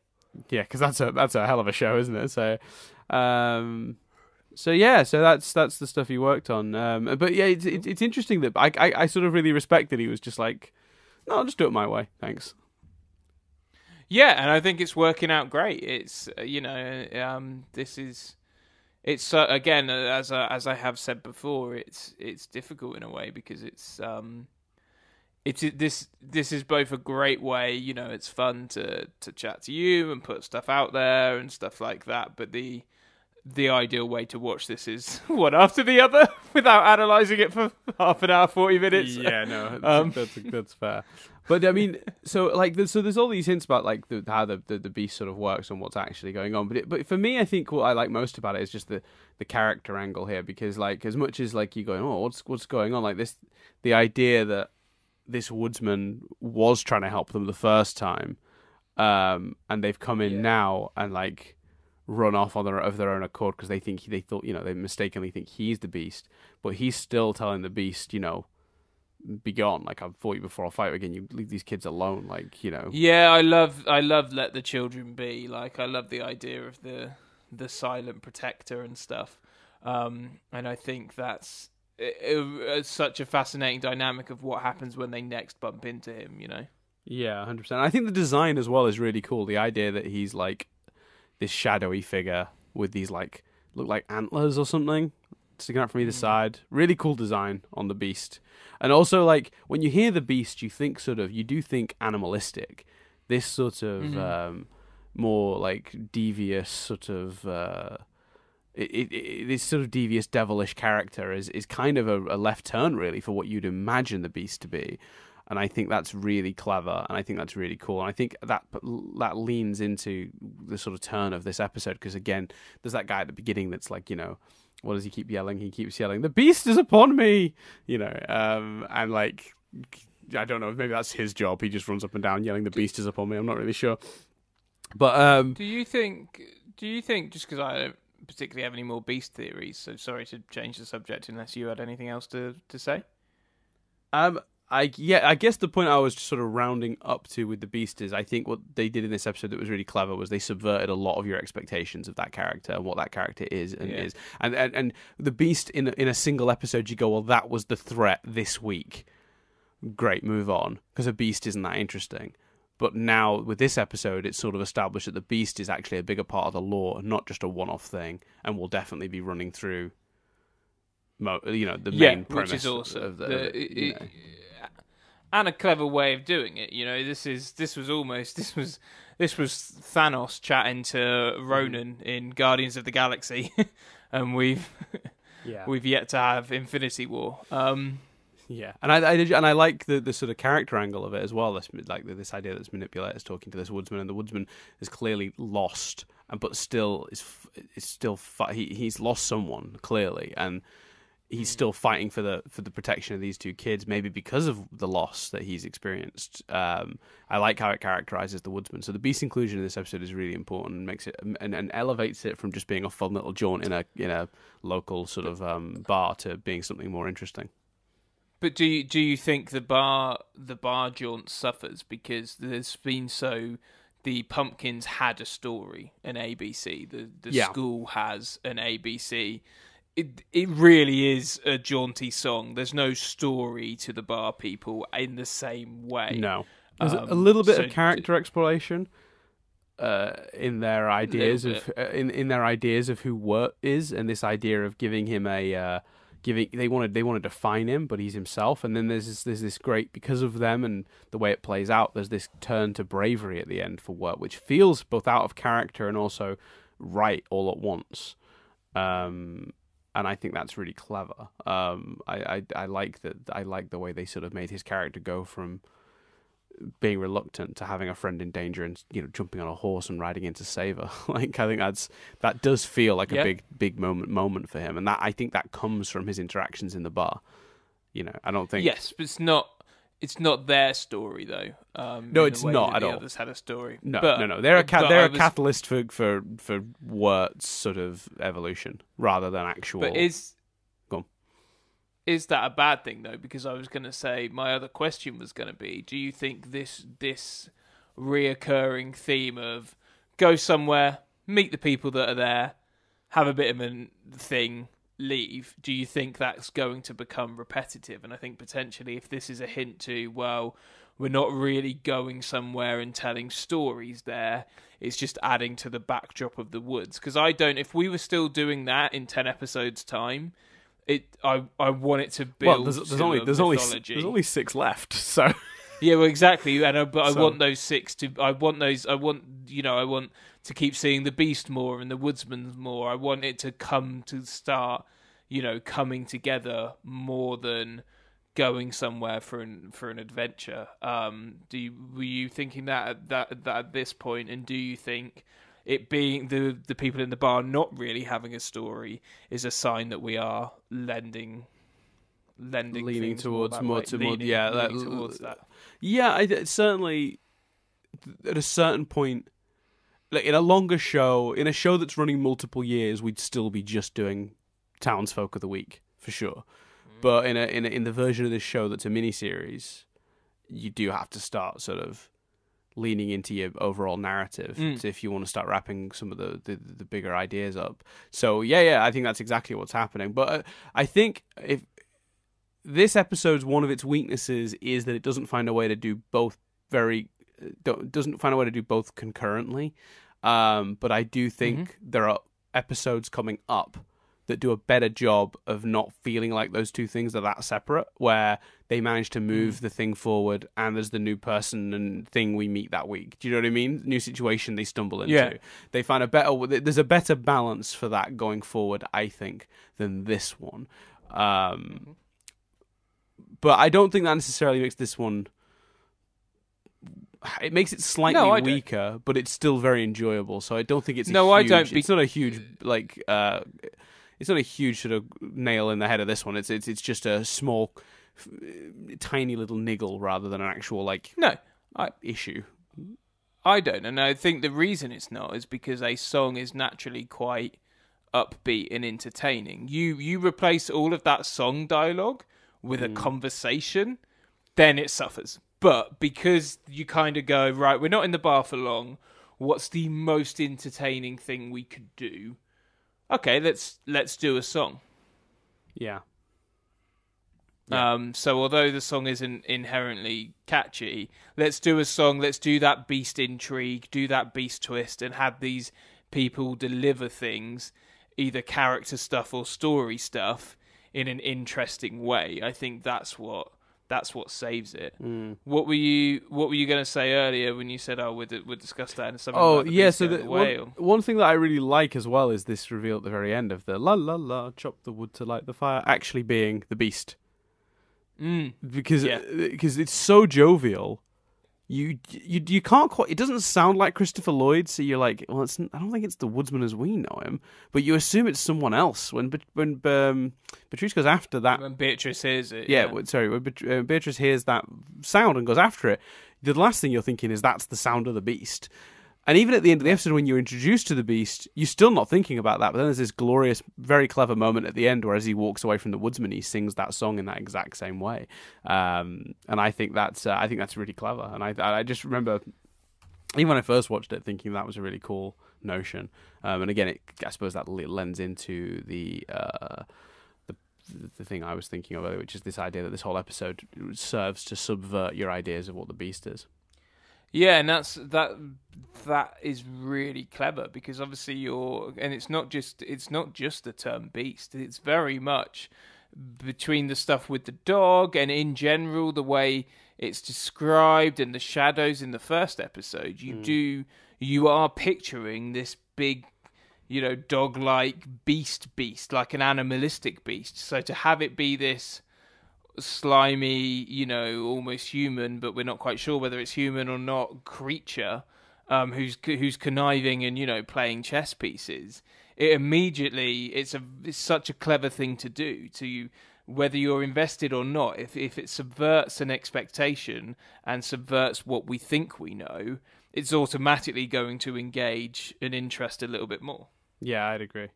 Yeah, because that's a that's a hell of a show, isn't it? So, um, so yeah, so that's that's the stuff he worked on. Um, but yeah, it's it, it's interesting that I, I I sort of really respect that he was just like, no, I'll just do it my way, thanks. Yeah, and I think it's working out great. It's you know, um, this is it's uh, again as I, as I have said before, it's it's difficult in a way because it's um. It's this. This is both a great way, you know. It's fun to to chat to you and put stuff out there and stuff like that. But the the ideal way to watch this is one after the other without analysing it for half an hour, forty minutes. Yeah, no, um, that's, that's that's fair. But I mean, so like, there's, so there's all these hints about like the, how the, the the beast sort of works and what's actually going on. But it, but for me, I think what I like most about it is just the the character angle here, because like as much as like you going, oh, what's what's going on? Like this, the idea that this woodsman was trying to help them the first time, um, and they've come in yeah. now and like. run off on their of their own accord because they think he, they thought you know they mistakenly think he's the beast, but he's still telling the beast, you know, be gone, like I've fought you before, I'll fight you again, you leave these kids alone, like, you know. Yeah, I love I love let the children be, like I love the idea of the the silent protector and stuff, um and I think that's it, it, it's such a fascinating dynamic of what happens when they next bump into him, you know. Yeah, one hundred percent. I think the design as well is really cool, the idea that he's like this shadowy figure with these like look like antlers or something sticking out from either side. Really cool design on the beast. And also like when you hear the beast, you think sort of you do think animalistic. This sort of mm-hmm. um, more like devious sort of uh, it, it, it, this sort of devious devilish character is is kind of a, a left turn really for what you'd imagine the beast to be. And I think that's really clever, and I think that's really cool. And I think that that leans into the sort of turn of this episode, because, again, there's that guy at the beginning that's like, you know, what does he keep yelling? He keeps yelling, the beast is upon me! You know, um, and, like, I don't know, maybe that's his job. He just runs up and down yelling, the beast is upon me. I'm not really sure. But um, do you think, do you think just because I don't particularly have any more beast theories, so sorry to change the subject unless you had anything else to, to say? Um... I yeah, I guess the point I was just sort of rounding up to with the beast is I think what they did in this episode that was really clever was they subverted a lot of your expectations of that character and what that character is and yeah. is and, and and the beast in in a single episode, you go, well, that was the threat this week, great, move on, because a beast isn't that interesting. But now with this episode, it's sort of established that the beast is actually a bigger part of the lore and not just a one off thing, and will definitely be running through mo you know the yeah, main premise, which is also of the, the it, you know. it, And a clever way of doing it, you know. This is this was almost this was this was Thanos chatting to Ronan in Guardians of the Galaxy, and we've yeah. we've yet to have Infinity War. Um, yeah, and I, I and I like the the sort of character angle of it as well. This like this idea that this manipulator is talking to this woodsman, and the woodsman is clearly lost, and but still is is still he he's lost someone clearly, and. He's still fighting for the for the protection of these two kids, maybe because of the loss that he's experienced. Um, I like how it characterizes the woodsman. So the beast inclusion in this episode is really important, makes it and, and elevates it from just being a fun little jaunt in a in a local sort of um, bar to being something more interesting. But do you, do you think the bar the bar jaunt suffers because there's been so the pumpkins had a story, an A B C, the the yeah. school has an A B C. It it really is a jaunty song. There's no story to the bar people in the same way. No, there's um, a little bit so of character exploration uh, in their ideas of uh, in in their ideas of who Wirt is, and this idea of giving him a uh, giving they wanted they want to define him, but he's himself. And then there's this, there's this great because of them and the way it plays out. There's this turn to bravery at the end for Wirt, which feels both out of character and also right all at once. Um, And I think that's really clever. Um, I, I I like that. I like the way they sort of made his character go from being reluctant to having a friend in danger and you know jumping on a horse and riding in to save her. Like I think that's that does feel like yeah. a big big moment moment for him. And that I think that comes from his interactions in the bar. You know, I don't think yes, but it's not it's not their story though. Um, no, it's not at all. The others had a story. No, but, no, no. They're a ca they're I a was... catalyst for for for Wirt's sort of evolution rather than actual. But is Go on. Is that a bad thing though? Because I was going to say my other question was going to be: do you think this this reoccurring theme of go somewhere, meet the people that are there, have a bit of a thing? Leave, do you think that's going to become repetitive? And I think potentially if this is a hint to, well, we're not really going somewhere and telling stories there, it's just adding to the backdrop of the woods. Because I don't, if we were still doing that in ten episodes time, it I I want it to build well, there's, there's to only there's mythology. only there's only six left, so Yeah, well, exactly. And I, but so, I want those six to. I want those. I want you know. I want to keep seeing the Beast more and the Woodsman more. I want it to come to start. You know, coming together more than going somewhere for an for an adventure. Um, do you, were you thinking that at that that at this point? And do you think it being the the people in the bar not really having a story is a sign that we are lending? Lending leaning towards more to more, yeah, that, towards that. Yeah, I, certainly. At a certain point, like in a longer show, in a show that's running multiple years, we'd still be just doing townsfolk of the week for sure. Mm. But in a, in a, in the version of this show that's a miniseries, you do have to start sort of leaning into your overall narrative mm. if you want to start wrapping some of the, the the bigger ideas up. So yeah, yeah, I think that's exactly what's happening. But uh, I think if this episode's one of its weaknesses is that it doesn't find a way to do both very doesn't find a way to do both concurrently. Um, but I do think mm-hmm. there are episodes coming up that do a better job of not feeling like those two things are that separate, where they manage to move mm-hmm. the thing forward and there's the new person and thing we meet that week. Do you know what I mean? New situation they stumble into. Yeah. They find a better there's a better balance for that going forward, I think, than this one. Um mm-hmm. But I don't think that necessarily makes this one... It makes it slightly no, weaker, don't. but it's still very enjoyable. So I don't think it's no, a huge, I don't. Be it's not a huge like. Uh, it's not a huge sort of nail in the head of this one. It's it's it's just a small, tiny little niggle rather than an actual like no I, issue. I don't, and I think the reason it's not is because a song is naturally quite upbeat and entertaining. You you replace all of that song dialogue with a mm. conversation, then it suffers. But because you kind of go, right, we're not in the bar for long, what's the most entertaining thing we could do? Okay, let's let's do a song. Yeah. yeah. Um. So although the song isn't inherently catchy, let's do a song, let's do that beast intrigue, do that beast twist, and have these people deliver things, either character stuff or story stuff, in an interesting way. I think that's what that's what saves it. Mm. What were you What were you going to say earlier when you said, "Oh, we'll, we'll discuss that in something"? Oh, like yeah. So the, one, one thing that I really like as well is this reveal at the very end of the "la la la, chop the wood to light the fire" actually being the beast, mm. because yeah. because it's so jovial. You you you can't quite. It doesn't sound like Christopher Lloyd, so you're like, well, it's, I don't think it's the Woodsman as we know him, but you assume it's someone else when when um, Beatrice goes after that. When Beatrice hears it, yeah. yeah. When, sorry, when Bet uh, Beatrice hears that sound and goes after it, the last thing you're thinking is that's the sound of the beast. And even at the end of the episode, when you're introduced to the beast, you're still not thinking about that. But then there's this glorious, very clever moment at the end where as he walks away from the woodsman, he sings that song in that exact same way. Um, and I think that's uh, I think that's really clever. And I I just remember, even when I first watched it, thinking that was a really cool notion. Um, and again, it, I suppose that lends into the, uh, the the thing I was thinking of, which is this idea that this whole episode serves to subvert your ideas of what the beast is. Yeah, and that's that. That is really clever because obviously you're, and it's not just it's not just the term beast. It's very much between the stuff with the dog and in general the way it's described and the shadows in the first episode. You mm. do you are picturing this big, you know, dog-like beast, beast like an animalistic beast. So to have it be this slimy, you know, almost human, but we're not quite sure whether it's human or not, creature um, who's who's conniving and, you know, playing chess pieces. It immediately, it's a it's such a clever thing to do to you, whether you're invested or not. If if it subverts an expectation and subverts what we think we know, it's automatically going to engage an interest a little bit more. Yeah, I'd agree.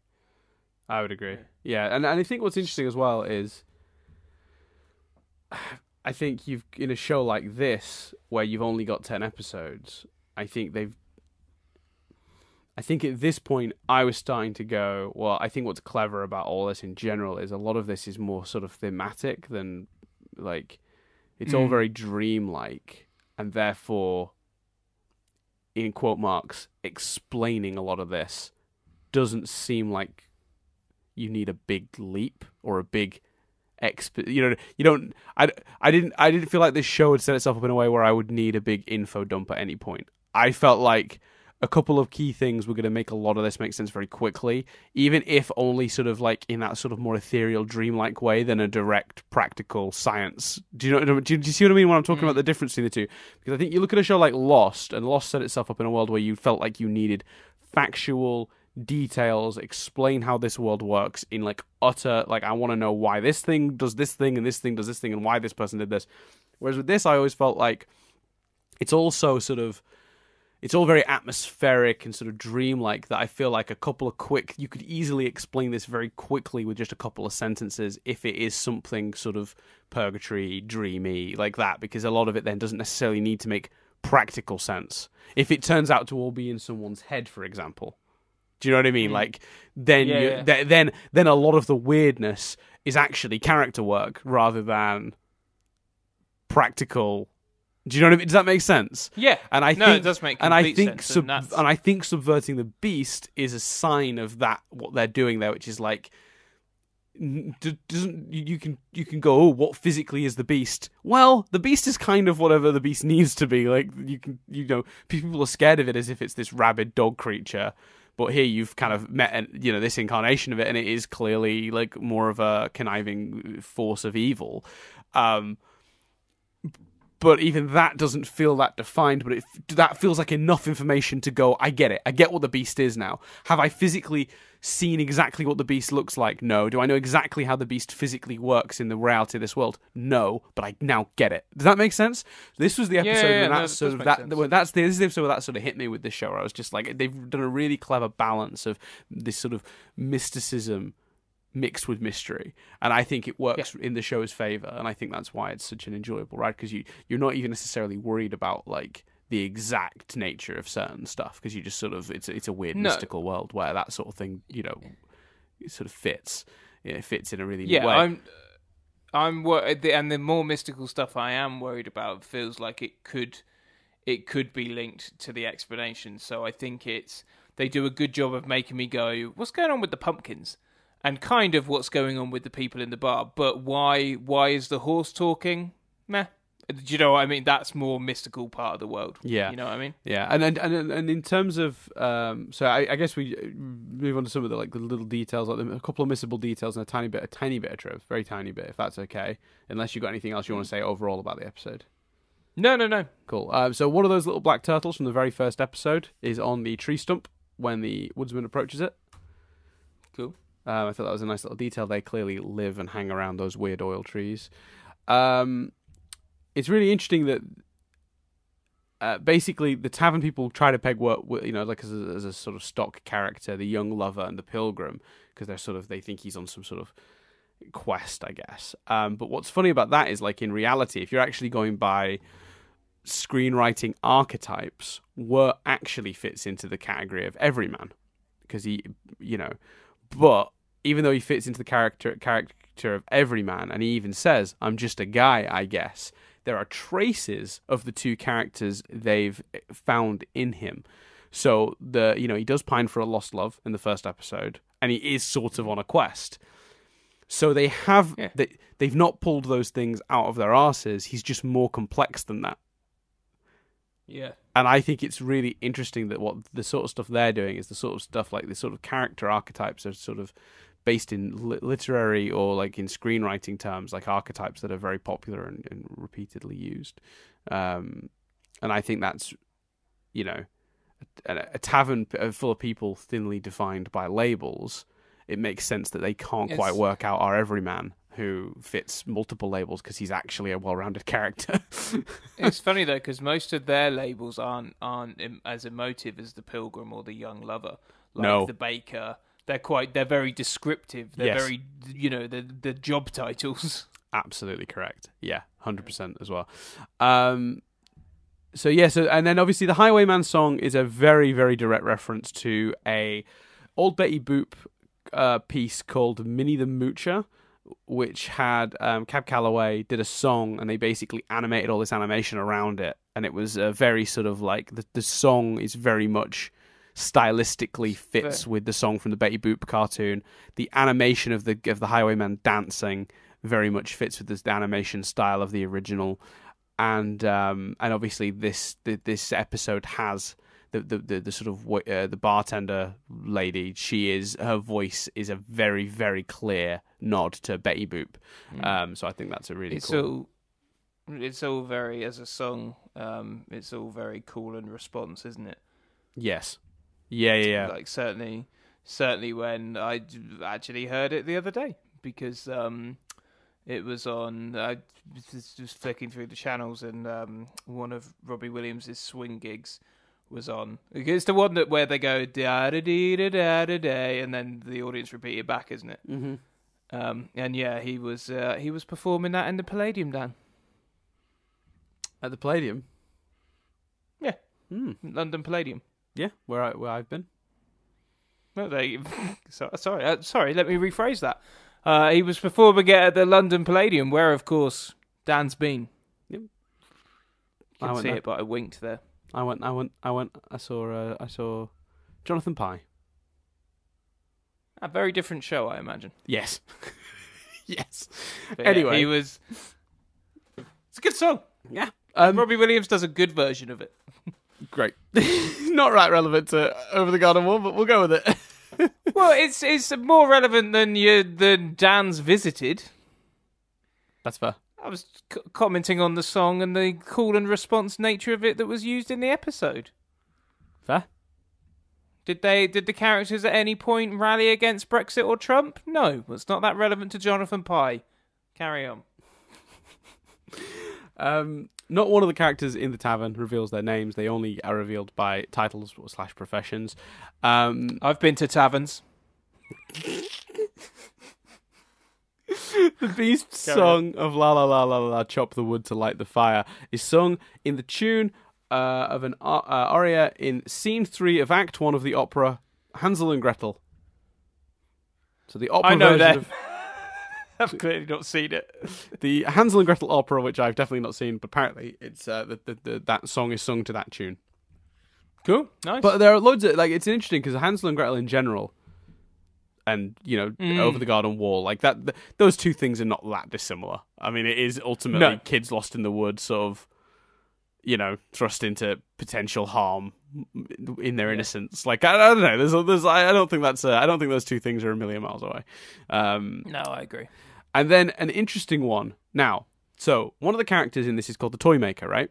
I would agree. Yeah, and and I think what's interesting as well is, I think you've in a show like this where you've only got ten episodes. I think they've. I think at this point I was starting to go, well, I think what's clever about all this in general is a lot of this is more sort of thematic than like, it's mm. all very dreamlike and therefore, in quote marks, explaining a lot of this doesn't seem like you need a big leap or a big exp you know, you don't. I, I didn't. I didn't feel like this show had set itself up in a way where I would need a big info dump at any point. I felt like a couple of key things were going to make a lot of this make sense very quickly, even if only sort of like in that sort of more ethereal, dreamlike way than a direct, practical science. Do you know? Do you, do you see what I mean when I'm talking mm. about the difference between the two? Because I think you look at a show like Lost, and Lost set itself up in a world where you felt like you needed factual details, explain how this world works in like utter like I want to know why this thing does this thing and this thing does this thing and why this person did this. Whereas with this, I always felt like it's also sort of. It's all very atmospheric and sort of dreamlike that I feel like a couple of quick... You could easily explain this very quickly with just a couple of sentences if it is something sort of purgatory, dreamy, like that, because a lot of it then doesn't necessarily need to make practical sense. If it turns out to all be in someone's head, for example. Do you know what I mean? Mm. Like, then, yeah, you, yeah. Th then, then a lot of the weirdness is actually character work rather than practical... Do you know what I mean? Does that make sense? Yeah. And I no, think, it does make and I think sense. And, and I think subverting the beast is a sign of that what they're doing there, which is like, doesn't you can you can go, oh, what physically is the beast? Well, the beast is kind of whatever the beast needs to be. Like you can you know people are scared of it as if it's this rabid dog creature, but here you've kind of met you know this incarnation of it, and it is clearly like more of a conniving force of evil. Um, But even that doesn't feel that defined, but it, that feels like enough information to go, I get it. I get what the beast is now. Have I physically seen exactly what the beast looks like? No. Do I know exactly how the beast physically works in the reality of this world? No, but I now get it. Does that make sense? This was the episode yeah, yeah, yeah, where that, no, sort of, that, where that's the, this is the episode where that sort of hit me with this show. Where I was just like, they've done a really clever balance of this sort of mysticism mixed with mystery, and I think it works yeah. in the show's favor, and I think that's why it's such an enjoyable ride, because you you're not even necessarily worried about like the exact nature of certain stuff, because you just sort of it's it's a weird no. mystical world where that sort of thing you know it sort of fits it fits in a really yeah, neat way. I'm I'm worried, and the more mystical stuff I am worried about feels like it could it could be linked to the explanation. So I think it's they do a good job of making me go, what's going on with the pumpkins? And kind of what's going on with the people in the bar, but why? Why is the horse talking? Meh. Do you know what I mean? That's more mystical part of the world. Yeah, you know what I mean. Yeah, and and and, and in terms of, um, so I, I guess we move on to some of the like the little details, like a couple of missable details and a tiny bit, a tiny bit of tropes, very tiny bit, if that's okay. Unless you've got anything else you want to say overall about the episode. No, no, no. Cool. Um, so one of those little black turtles from the very first episode is on the tree stump when the woodsman approaches it. Cool. Um, I thought that was a nice little detail. They clearly live and hang around those weird oil trees. Um, it's really interesting that uh, basically the tavern people try to peg what you know, like as a, as a sort of stock character, the young lover and the pilgrim, because they're sort of they think he's on some sort of quest, I guess. Um, but what's funny about that is, like in reality, if you're actually going by screenwriting archetypes, Wurt actually fits into the category of everyman, because he, you know. But even though he fits into the character character of every man, and he even says, I'm just a guy, I guess, there are traces of the two characters they've found in him. So, the you know, he does pine for a lost love in the first episode, and he is sort of on a quest. So they have, yeah. they, they've not pulled those things out of their arses. He's just more complex than that. Yeah. And I think it's really interesting that what the sort of stuff they're doing is the sort of stuff like the sort of character archetypes are sort of based in li literary or like in screenwriting terms, like archetypes that are very popular and, and repeatedly used. Um, and I think that's, you know, a, a tavern full of people thinly defined by labels. It makes sense that they can't it's... quite work out our everyman who fits multiple labels because he's actually a well-rounded character. It's funny though, because most of their labels aren't aren't as emotive as the pilgrim or the young lover. Like no. the baker, they're quite they're very descriptive. They're yes. very you know the the job titles. Absolutely correct. Yeah, one hundred percent as well. Um, so yeah, so and then obviously the Highwayman song is a very very direct reference to a old Betty Boop uh, piece called Minnie the Moocher, which had um, Cab Calloway did a song, and they basically animated all this animation around it, and it was a very sort of like the the song is very much stylistically fits with the song from the Betty Boop cartoon. The animation of the of the Highwayman dancing very much fits with this animation style of the original. And um, and obviously this this episode has the the the, the sort of uh, the bartender lady. She is her voice is a very very clear nod to Betty Boop. Mm. Um, so I think that's a really it's cool. So it's all very as a song. Um, it's all very cool in response, isn't it? Yes. Yeah, yeah. yeah. Like certainly, certainly when I actually heard it the other day because. Um, It was on. I was just flicking through the channels, and um, one of Robbie Williams' swing gigs was on. It's the one that where they go da da da da da da, -da and then the audience repeat it back, isn't it? Mm-hmm. Um, and yeah, he was uh, he was performing that in the Palladium, Dan. At the Palladium. Yeah. Mm. London Palladium. Yeah, where I where I've been. No, they. so, sorry, uh, sorry. Let me rephrase that. Uh, he was performing at the London Palladium, where, of course, Dan's been. Yep. I can see there. It, but I winked there. I went. I went. I went. I saw. Uh, I saw Jonathan Pye. A very different show, I imagine. Yes. yes. But anyway, yeah, he was. It's a good song. Yeah. Um, Robbie Williams does a good version of it. Great. Not right relevant to Over the Garden Wall, but we'll go with it. Well, it's it's more relevant than you than Dan's Visited. That's fair. I was c commenting on the song and the call and response nature of it that was used in the episode. Fair. Did they did the characters at any point rally against Brexit or Trump? No, it's not that relevant to Jonathan Pye. Carry on. um. Not one of the characters in the tavern reveals their names. They only are revealed by titles slash professions. Um, I've been to taverns. The Beast's song of La La La La La Chop the Wood to Light the Fire is sung in the tune uh, of an uh, aria in scene three of act one of the opera Hansel and Gretel. So the opera I know version that. Of... I've clearly not seen it. The Hansel and Gretel opera, which I've definitely not seen, but apparently it's uh, the, the, the, that song is sung to that tune. Cool, nice. But there are loads of like it's interesting because Hansel and Gretel in general, and you know, mm. Over the Garden Wall, like that. Th those two things are not that dissimilar. I mean, it is ultimately no. kids lost in the woods, sort of, you know, thrust into potential harm in their yeah. innocence. Like I, I don't know. There's, there's. I don't think that's. Uh, I don't think those two things are a million miles away. Um, no, I agree. And then an interesting one. Now, so one of the characters in this is called the Toy Maker, right?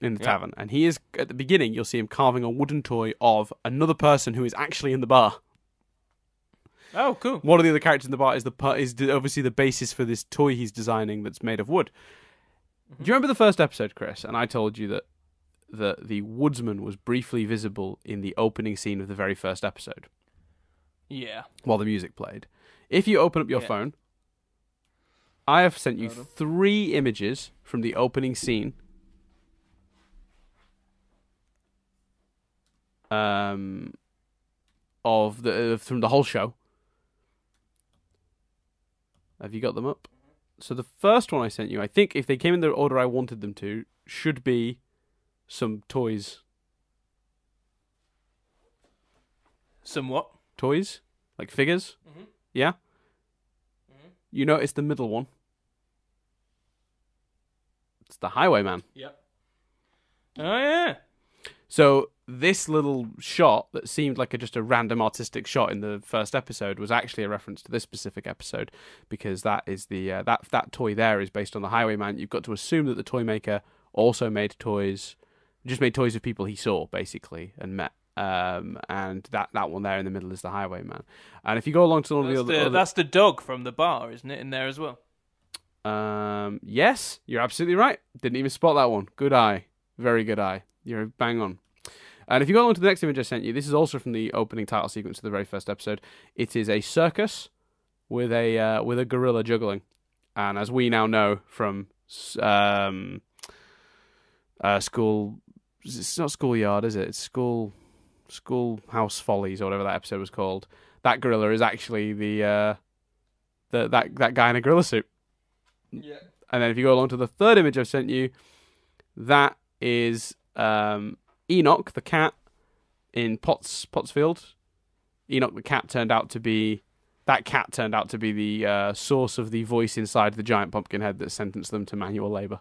In the yeah. tavern. And he is, at the beginning, you'll see him carving a wooden toy of another person who is actually in the bar. Oh, cool. One of the other characters in the bar is, the, is obviously the basis for this toy he's designing that's made of wood. Mm-hmm. Do you remember the first episode, Chris? And I told you that the, the woodsman was briefly visible in the opening scene of the very first episode. Yeah. While the music played. If you open up your yeah. phone... I have sent you three images from the opening scene. Um, of the uh, from the whole show. Have you got them up? So the first one I sent you, I think if they came in the order I wanted them to, should be some toys. Some what? Toys? Like figures? Mm-hmm. Yeah? Mm-hmm. You notice the middle one? It's the Highwayman. Yep. Oh, yeah. So this little shot that seemed like a, just a random artistic shot in the first episode was actually a reference to this specific episode because that is the uh, that that toy there is based on the Highwayman. You've got to assume that the toy maker also made toys, just made toys of people he saw basically and met. Um, and that, that one there in the middle is the Highwayman. And if you go along to all that's the other, the, other... That's the dog from the bar, isn't it, in there as well? Um, yes, you're absolutely right. Didn't even spot that one. Good eye. Very good eye. You're bang on. And if you go along to the next image I sent you, this is also from the opening title sequence of the very first episode. It is a circus with a uh, with a gorilla juggling. And as we now know from um, uh, school... It's not Schoolyard, is it? It's school... Schoolhouse Follies or whatever that episode was called. That gorilla is actually the uh, the that that guy in a gorilla suit. Yeah. And then if you go along to the third image I've sent you, that is um, Enoch the cat in Potts Pottsfield. Enoch the cat turned out to be that cat turned out to be the uh, source of the voice inside the giant pumpkin head that sentenced them to manual labour.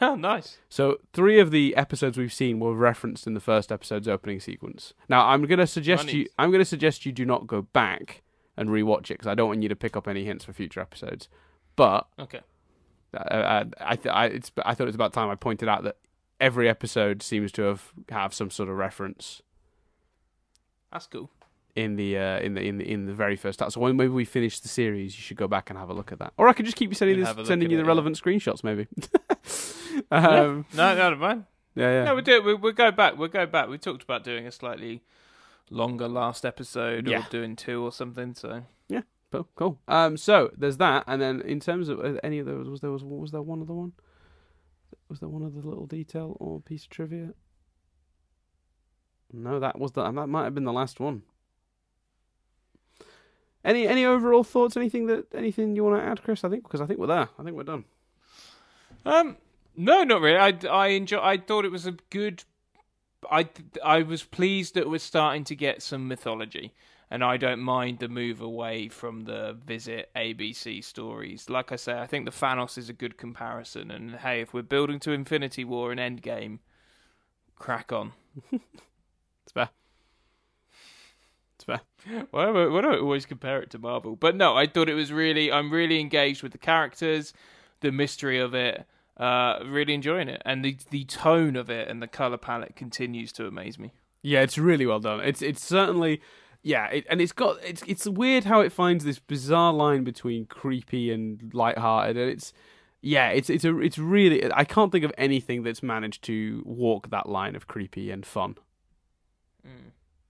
Oh, nice. So three of the episodes we've seen were referenced in the first episode's opening sequence. Now, I'm going to suggest Money. you I'm going to suggest you do not go back and rewatch it, because I don't want you to pick up any hints for future episodes. But okay. Uh, I th I, it's, I thought it was about time I pointed out that every episode seems to have have some sort of reference. That's cool. In the uh, in the in the in the very first act. So when maybe we finish the series, you should go back and have a look at that. Or I could just keep sending this, sending you the it, relevant yeah. screenshots, maybe. um, yeah. No, no, mind. Yeah, yeah. No, we do. We, we'll go back. We'll go back. We talked about doing a slightly longer last episode, or yeah. doing two or something. So yeah. Cool, cool. Um, so there's that, and then in terms of any of those, was there was was there one other one? Was there one other little detail or piece of trivia? No, that was the that might have been the last one. Any any overall thoughts? Anything that anything you want to add, Chris? I think because I think we're there. I think we're done. Um, no, not really. I I enjoy. I thought it was a good. I I was pleased that we're starting to get some mythology. And I don't mind the move away from the visit A B C stories. Like I say, I think the Thanos is a good comparison. And hey, if we're building to Infinity War and Endgame, crack on. It's fair. It's fair. Why don't, why don't I always compare it to Marvel? But no, I thought it was really... I'm really engaged with the characters, the mystery of it, uh, really enjoying it. And the, the tone of it and the colour palette continues to amaze me. Yeah, it's really well done. It's, it's certainly... Yeah, it, and it's got it's it's weird how it finds this bizarre line between creepy and lighthearted, and it's yeah, it's it's a it's really I can't think of anything that's managed to walk that line of creepy and fun,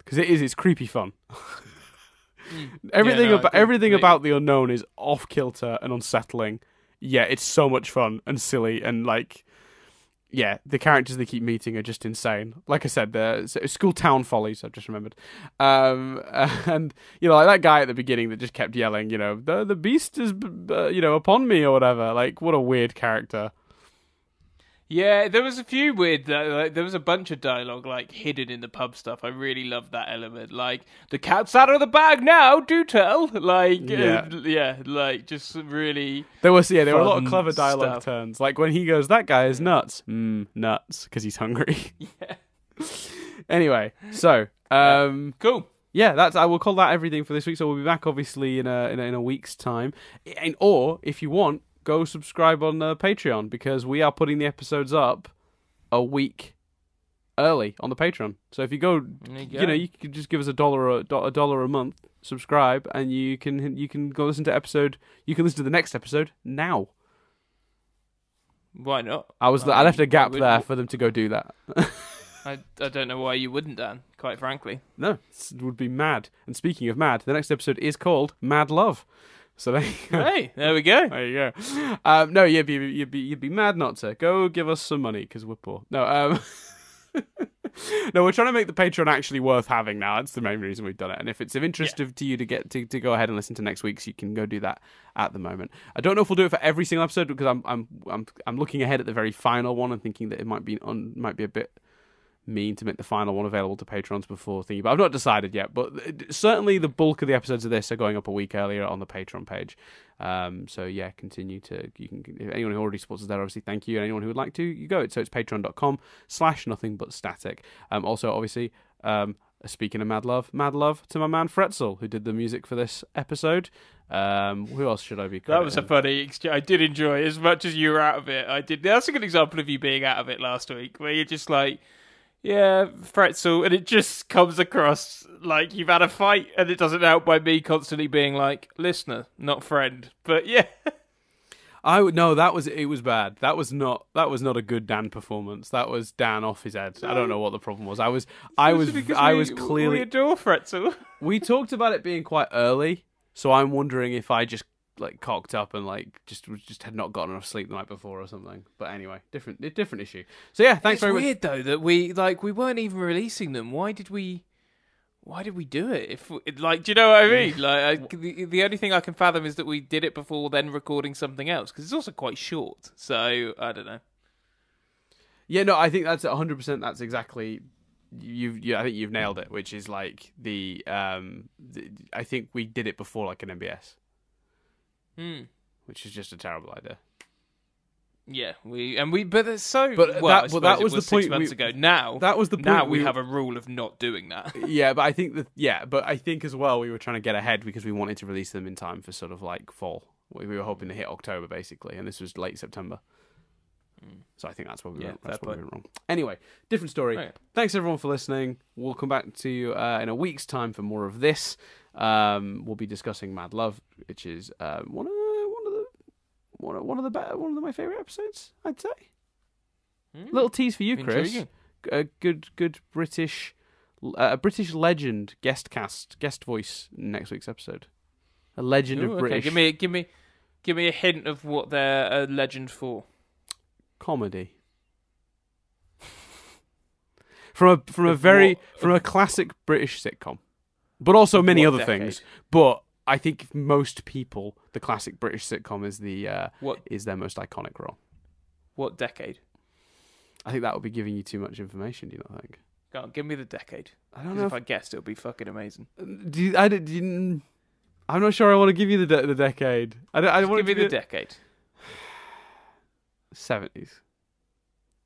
because mm. it is it's creepy fun. mm. Everything yeah, no, about everything really... about the unknown is off kilter and unsettling. Yeah, it's so much fun and silly and like. Yeah, the characters they keep meeting are just insane. Like I said, the school town follies. I've just remembered, um, and you know, like that guy at the beginning that just kept yelling, you know, the the beast is, uh, you know, upon me or whatever. Like, what a weird character. Yeah, there was a few weird. Uh, like, there was a bunch of dialogue like hidden in the pub stuff. I really loved that element. Like the cat's out of the bag now. Do tell. Like yeah, uh, yeah like just really. There was yeah, there were a lot of clever dialogue stuff. turns. Like when he goes, "That guy is nuts." Mm, nuts, because he's hungry. Yeah. Anyway, so um, yeah. cool. Yeah, that's. I will call that everything for this week. So we'll be back obviously in a in a, in a week's time, and or if you want. Go subscribe on uh, Patreon, because we are putting the episodes up a week early on the Patreon. So if you go, you, go. you know, you can just give us a dollar a, do a dollar a month, subscribe, and you can you can go listen to episode. You can listen to the next episode now. Why not? I was I, I left a gap there for them to go do that. I I don't know why you wouldn't, Dan. Quite frankly, no, it would be mad. And speaking of mad, the next episode is called Mad Love. So there you go. Hey, there we go. There you go. Um, no, you'd be you'd be you'd be mad not to. Go give us some money because we're poor. No, um, no, we're trying to make the Patreon actually worth having now. That's the main reason we've done it. And if it's of interest yeah. to you to get to, to go ahead and listen to next week's, you can go do that at the moment. I don't know if we'll do it for every single episode because I'm I'm I'm I'm looking ahead at the very final one and thinking that it might be on might be a bit mean to make the final one available to patrons before thinking, but I've not decided yet, but certainly the bulk of the episodes of this are going up a week earlier on the Patreon page. Um so yeah, continue to you can if anyone who already supports us there, obviously thank you, and anyone who would like to, you go it so it's patreon dot com slash nothing but static. Um also obviously um speaking of mad love, mad love to my man Fretzel, who did the music for this episode. Um, who else should I be? That was a funny exchange. I did enjoy it. As much as you were out of it, I did. That's a good example of you being out of it last week, where you're just like, yeah, Fretzel, and it just comes across like you've had a fight, and it doesn't help by me constantly being like listener, not friend. But yeah, I would no. That was it was bad. That was not that was not a good Dan performance. That was Dan off his head. No. I don't know what the problem was. I was Especially I was I was we, clearly we adore Fretzel. We talked about it being quite early, so I'm wondering if I just like cocked up and like just just had not gotten enough sleep the night before or something. But anyway, different different issue. So yeah, thanks it's very much. It's weird though that we like we weren't even releasing them. Why did we? Why did we do it? If we, like, do you know what I mean? Like, I, the, the only thing I can fathom is that we did it before then recording something else, because it's also quite short. So I don't know. Yeah, no, I think that's one hundred percent. That's exactly you've you, I think you've nailed it, which is like the um the, I think we did it before like an M B S. Hmm. Which is just a terrible idea. Yeah, we and we but it's so but well, that, well that was, was the point months we, ago. Now that was the point now we, we have a rule of not doing that. Yeah, but I think that yeah, but I think as well we were trying to get ahead because we wanted to release them in time for sort of like fall. We were hoping to hit October basically, and this was late September. So I think that's what we yeah, went, that's what we went wrong. Anyway, different story. Right. Thanks everyone for listening. We'll come back to you uh, in a week's time for more of this. Um, we'll be discussing Mad Love, which is uh, one of the, one of the one of, one of the better, one of my favorite episodes, I'd say. Mm. Little tease for you, Chris. A good good British uh, a British legend guest cast guest voice in next week's episode. A legend Ooh, of okay. British. Give me give me give me a hint of what they're a legend for. Comedy. from a from a very what? from a classic British sitcom, but also many what other decade? things. But I think most people, the classic British sitcom is the uh, what is their most iconic role. What decade? I think that would be giving you too much information. Do you not think? Go on, give me the decade. I don't know. If, if I guessed, it would be fucking amazing. Do you, I didn't. I'm not sure I want to give you the de the decade. I don't. I don't want to give you the decade. Seventies.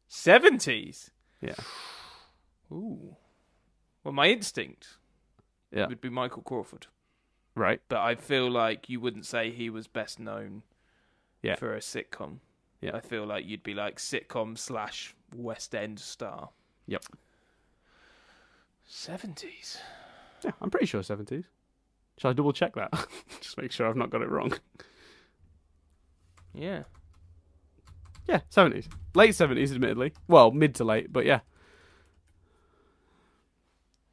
Seventies? Yeah. Ooh. Well, my instinct yeah. would be Michael Crawford. Right. But I feel like you wouldn't say he was best known yeah. for a sitcom. Yeah. I feel like you'd be like sitcom slash West End star. Yep. Seventies. Yeah, I'm pretty sure seventies. Shall I double check that? Just make sure I've not got it wrong. Yeah. Yeah, seventies. Late seventies, admittedly. Well, mid to late, but yeah.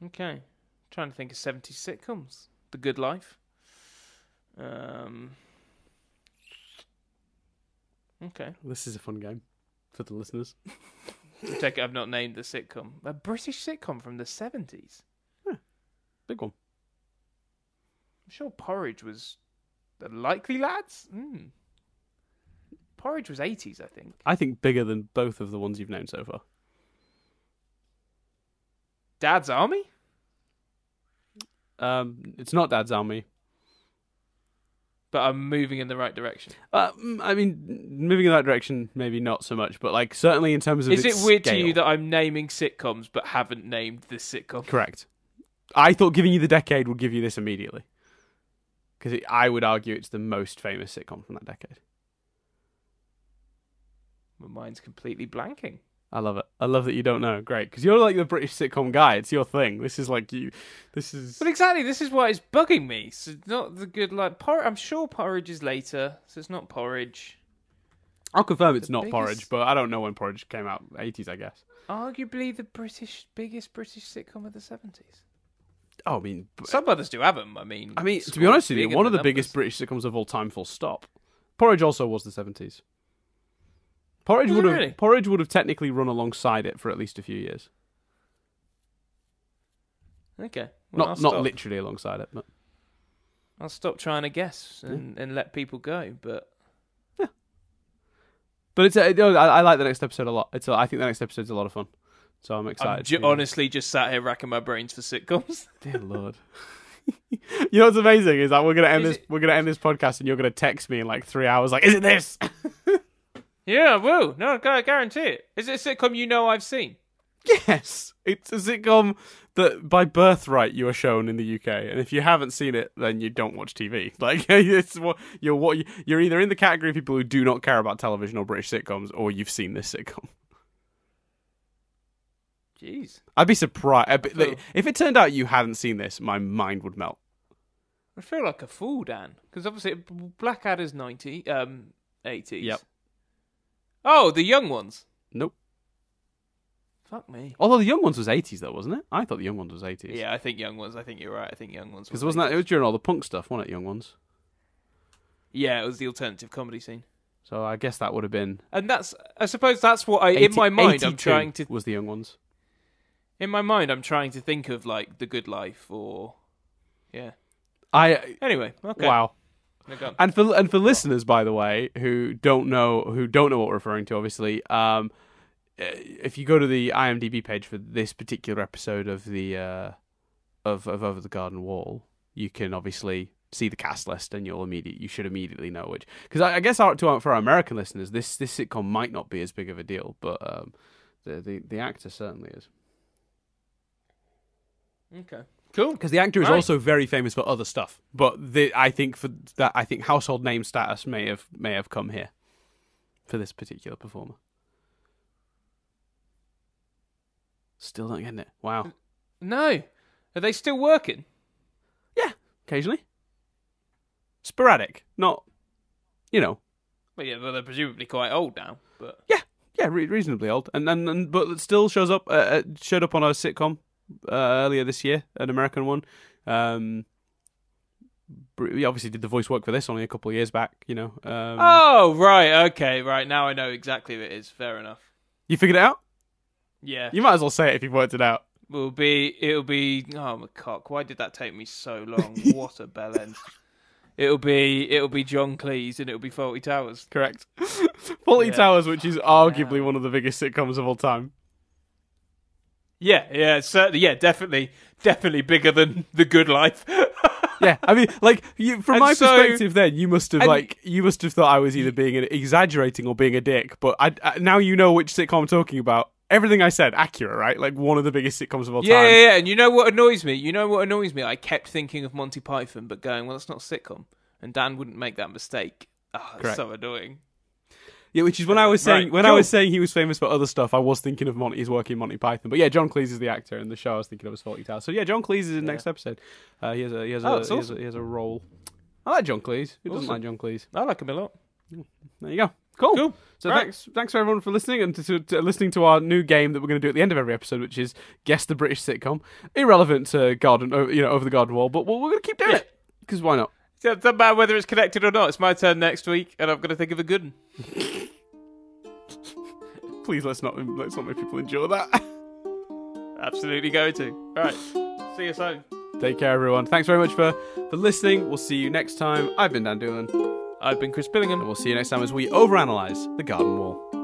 Okay. I'm trying to think of seventies sitcoms. The Good Life. Um. Okay. This is a fun game for the listeners. Check it, I've not named the sitcom. A British sitcom from the seventies. Huh. Big one. I'm sure Porridge was the Likely Lads. Hmm. Porridge was eighties, I think. I think bigger than both of the ones you've named so far. Dad's Army? Um, it's not Dad's Army. But I'm moving in the right direction. Uh, I mean, moving in that direction, maybe not so much, but like certainly in terms of Is its it weird scale. to you that I'm naming sitcoms but haven't named this sitcom? Correct. I thought giving you the decade would give you this immediately. Because I would argue it's the most famous sitcom from that decade. My mind's completely blanking. I love it. I love that you don't know. Great, because you're like the British sitcom guy. It's your thing. This is like you. This is. But exactly, this is why it's bugging me. So not the good like porridge. I'm sure Porridge is later, so it's not Porridge. I'll confirm it's the not biggest... Porridge, but I don't know when Porridge came out. Eighties, I guess. Arguably the British biggest British sitcom of the seventies. Oh, I mean, some others do have them. I mean, I mean, to be honest with you, one of the numbers. biggest British sitcoms of all time. Full stop. Porridge also was the seventies. Porridge would have really? Porridge would have technically run alongside it for at least a few years. Okay, well, not not literally alongside it, but I'll stop trying to guess and, yeah. and let people go. But yeah, but it's a, it, I, I like the next episode a lot. It's a, I think the next episode's a lot of fun, so I'm excited. I'm ju honestly just sat here racking my brains for sitcoms. Dear Lord. You know what's amazing is that we're gonna end is this we're gonna end this podcast and you're gonna text me in like three hours like, is it this? Yeah, I will. No, I guarantee it. Is it a sitcom you know I've seen? Yes. It's a sitcom that by birthright you are shown in the U K. And if you haven't seen it, then you don't watch T V. Like, it's what you're what you're either in the category of people who do not care about television or British sitcoms, or you've seen this sitcom. Jeez. I'd be surprised. I'd be, like, if it turned out you hadn't seen this, my mind would melt. I feel like a fool, Dan. Because obviously Blackadder's ninety, um, eighties. Yep. Oh, the Young Ones. Nope. Fuck me. Although the Young Ones was eighties, though, wasn't it? I thought the Young Ones was eighties. Yeah, I think Young Ones. I think you're right. I think Young Ones. Because wasn't that it was during all the punk stuff, wasn't it? Young Ones. Yeah, it was the alternative comedy scene. So I guess that would have been. And that's. I suppose that's what I. eighty, in my mind, I'm trying to. Was the Young Ones? In my mind, I'm trying to think of like The Good Life or. Yeah. I. Anyway. Okay. Wow. And for and for listeners, by the way, who don't know who don't know what we're referring to, obviously, um, if you go to the IMDb page for this particular episode of the uh, of of Over the Garden Wall, you can obviously see the cast list, and you'll immediate you should immediately know which. Because I, I guess our, to, for our American listeners, this this sitcom might not be as big of a deal, but um, the, the the actor certainly is. Okay, cool. Because the actor is right. also very famous for other stuff, but the, I think for that I think household name status may have may have come here for this particular performer. Still not getting it. Wow. No. Are they still working? Yeah, occasionally. Sporadic, not, you know. Well, yeah, well, they're presumably quite old now. But yeah, yeah, re reasonably old, and and, and but it still shows up. Uh, it showed up on a sitcom uh, earlier this year, an American one. Um, he obviously did the voice work for this only a couple of years back, you know. Um, oh right, okay, right. Now I know exactly who it is. Fair enough. You figured it out? Yeah. You might as well say it if you've worked it out. Will be. It'll be. Oh my cock! Why did that take me so long? What a bell end. It'll be it'll be John Cleese and it'll be Fawlty Towers. Correct. Fawlty yeah. Towers, which is arguably yeah. one of the biggest sitcoms of all time. Yeah, yeah, certainly, yeah, definitely, definitely bigger than The Good Life. Yeah, I mean, like, you, from and my so, perspective, then you must have like you must have thought I was either being an, exaggerating or being a dick. But I, I, now you know which sitcom I'm talking about. Everything I said, accurate, right? Like, one of the biggest sitcoms of all yeah, time. Yeah, yeah, and you know what annoys me? You know what annoys me? I kept thinking of Monty Python, but going, well, that's not a sitcom. And Dan wouldn't make that mistake. Oh, that's so annoying. Yeah, which is when I was saying right, when cool. I was saying he was famous for other stuff, I was thinking of Monty's work in Monty Python. But yeah, John Cleese is the actor, and the show I was thinking of was Fawlty Towers. So yeah, John Cleese is in the yeah. next episode. Uh, he, has a, he, has oh, a, awesome. he, has a, he has a role. I like John Cleese. Who doesn't awesome. like John Cleese? I like him a lot. There you go. Cool. cool. So right. thanks, thanks for everyone for listening and to, to, to listening to our new game that we're going to do at the end of every episode, which is guess the British sitcom, irrelevant to Garden, you know, Over the Garden Wall, but we're going to keep doing yeah. it because why not? So it doesn't matter whether it's connected or not. It's my turn next week, and I'm going to think of a good one. Please let's not let's not make people enjoy that. Absolutely going to. All right. See you soon. Take care, everyone. Thanks very much for for listening. We'll see you next time. I've been Dan Doolan. I've been Chris Billingham, and we'll see you next time as we overanalyze the Garden Wall.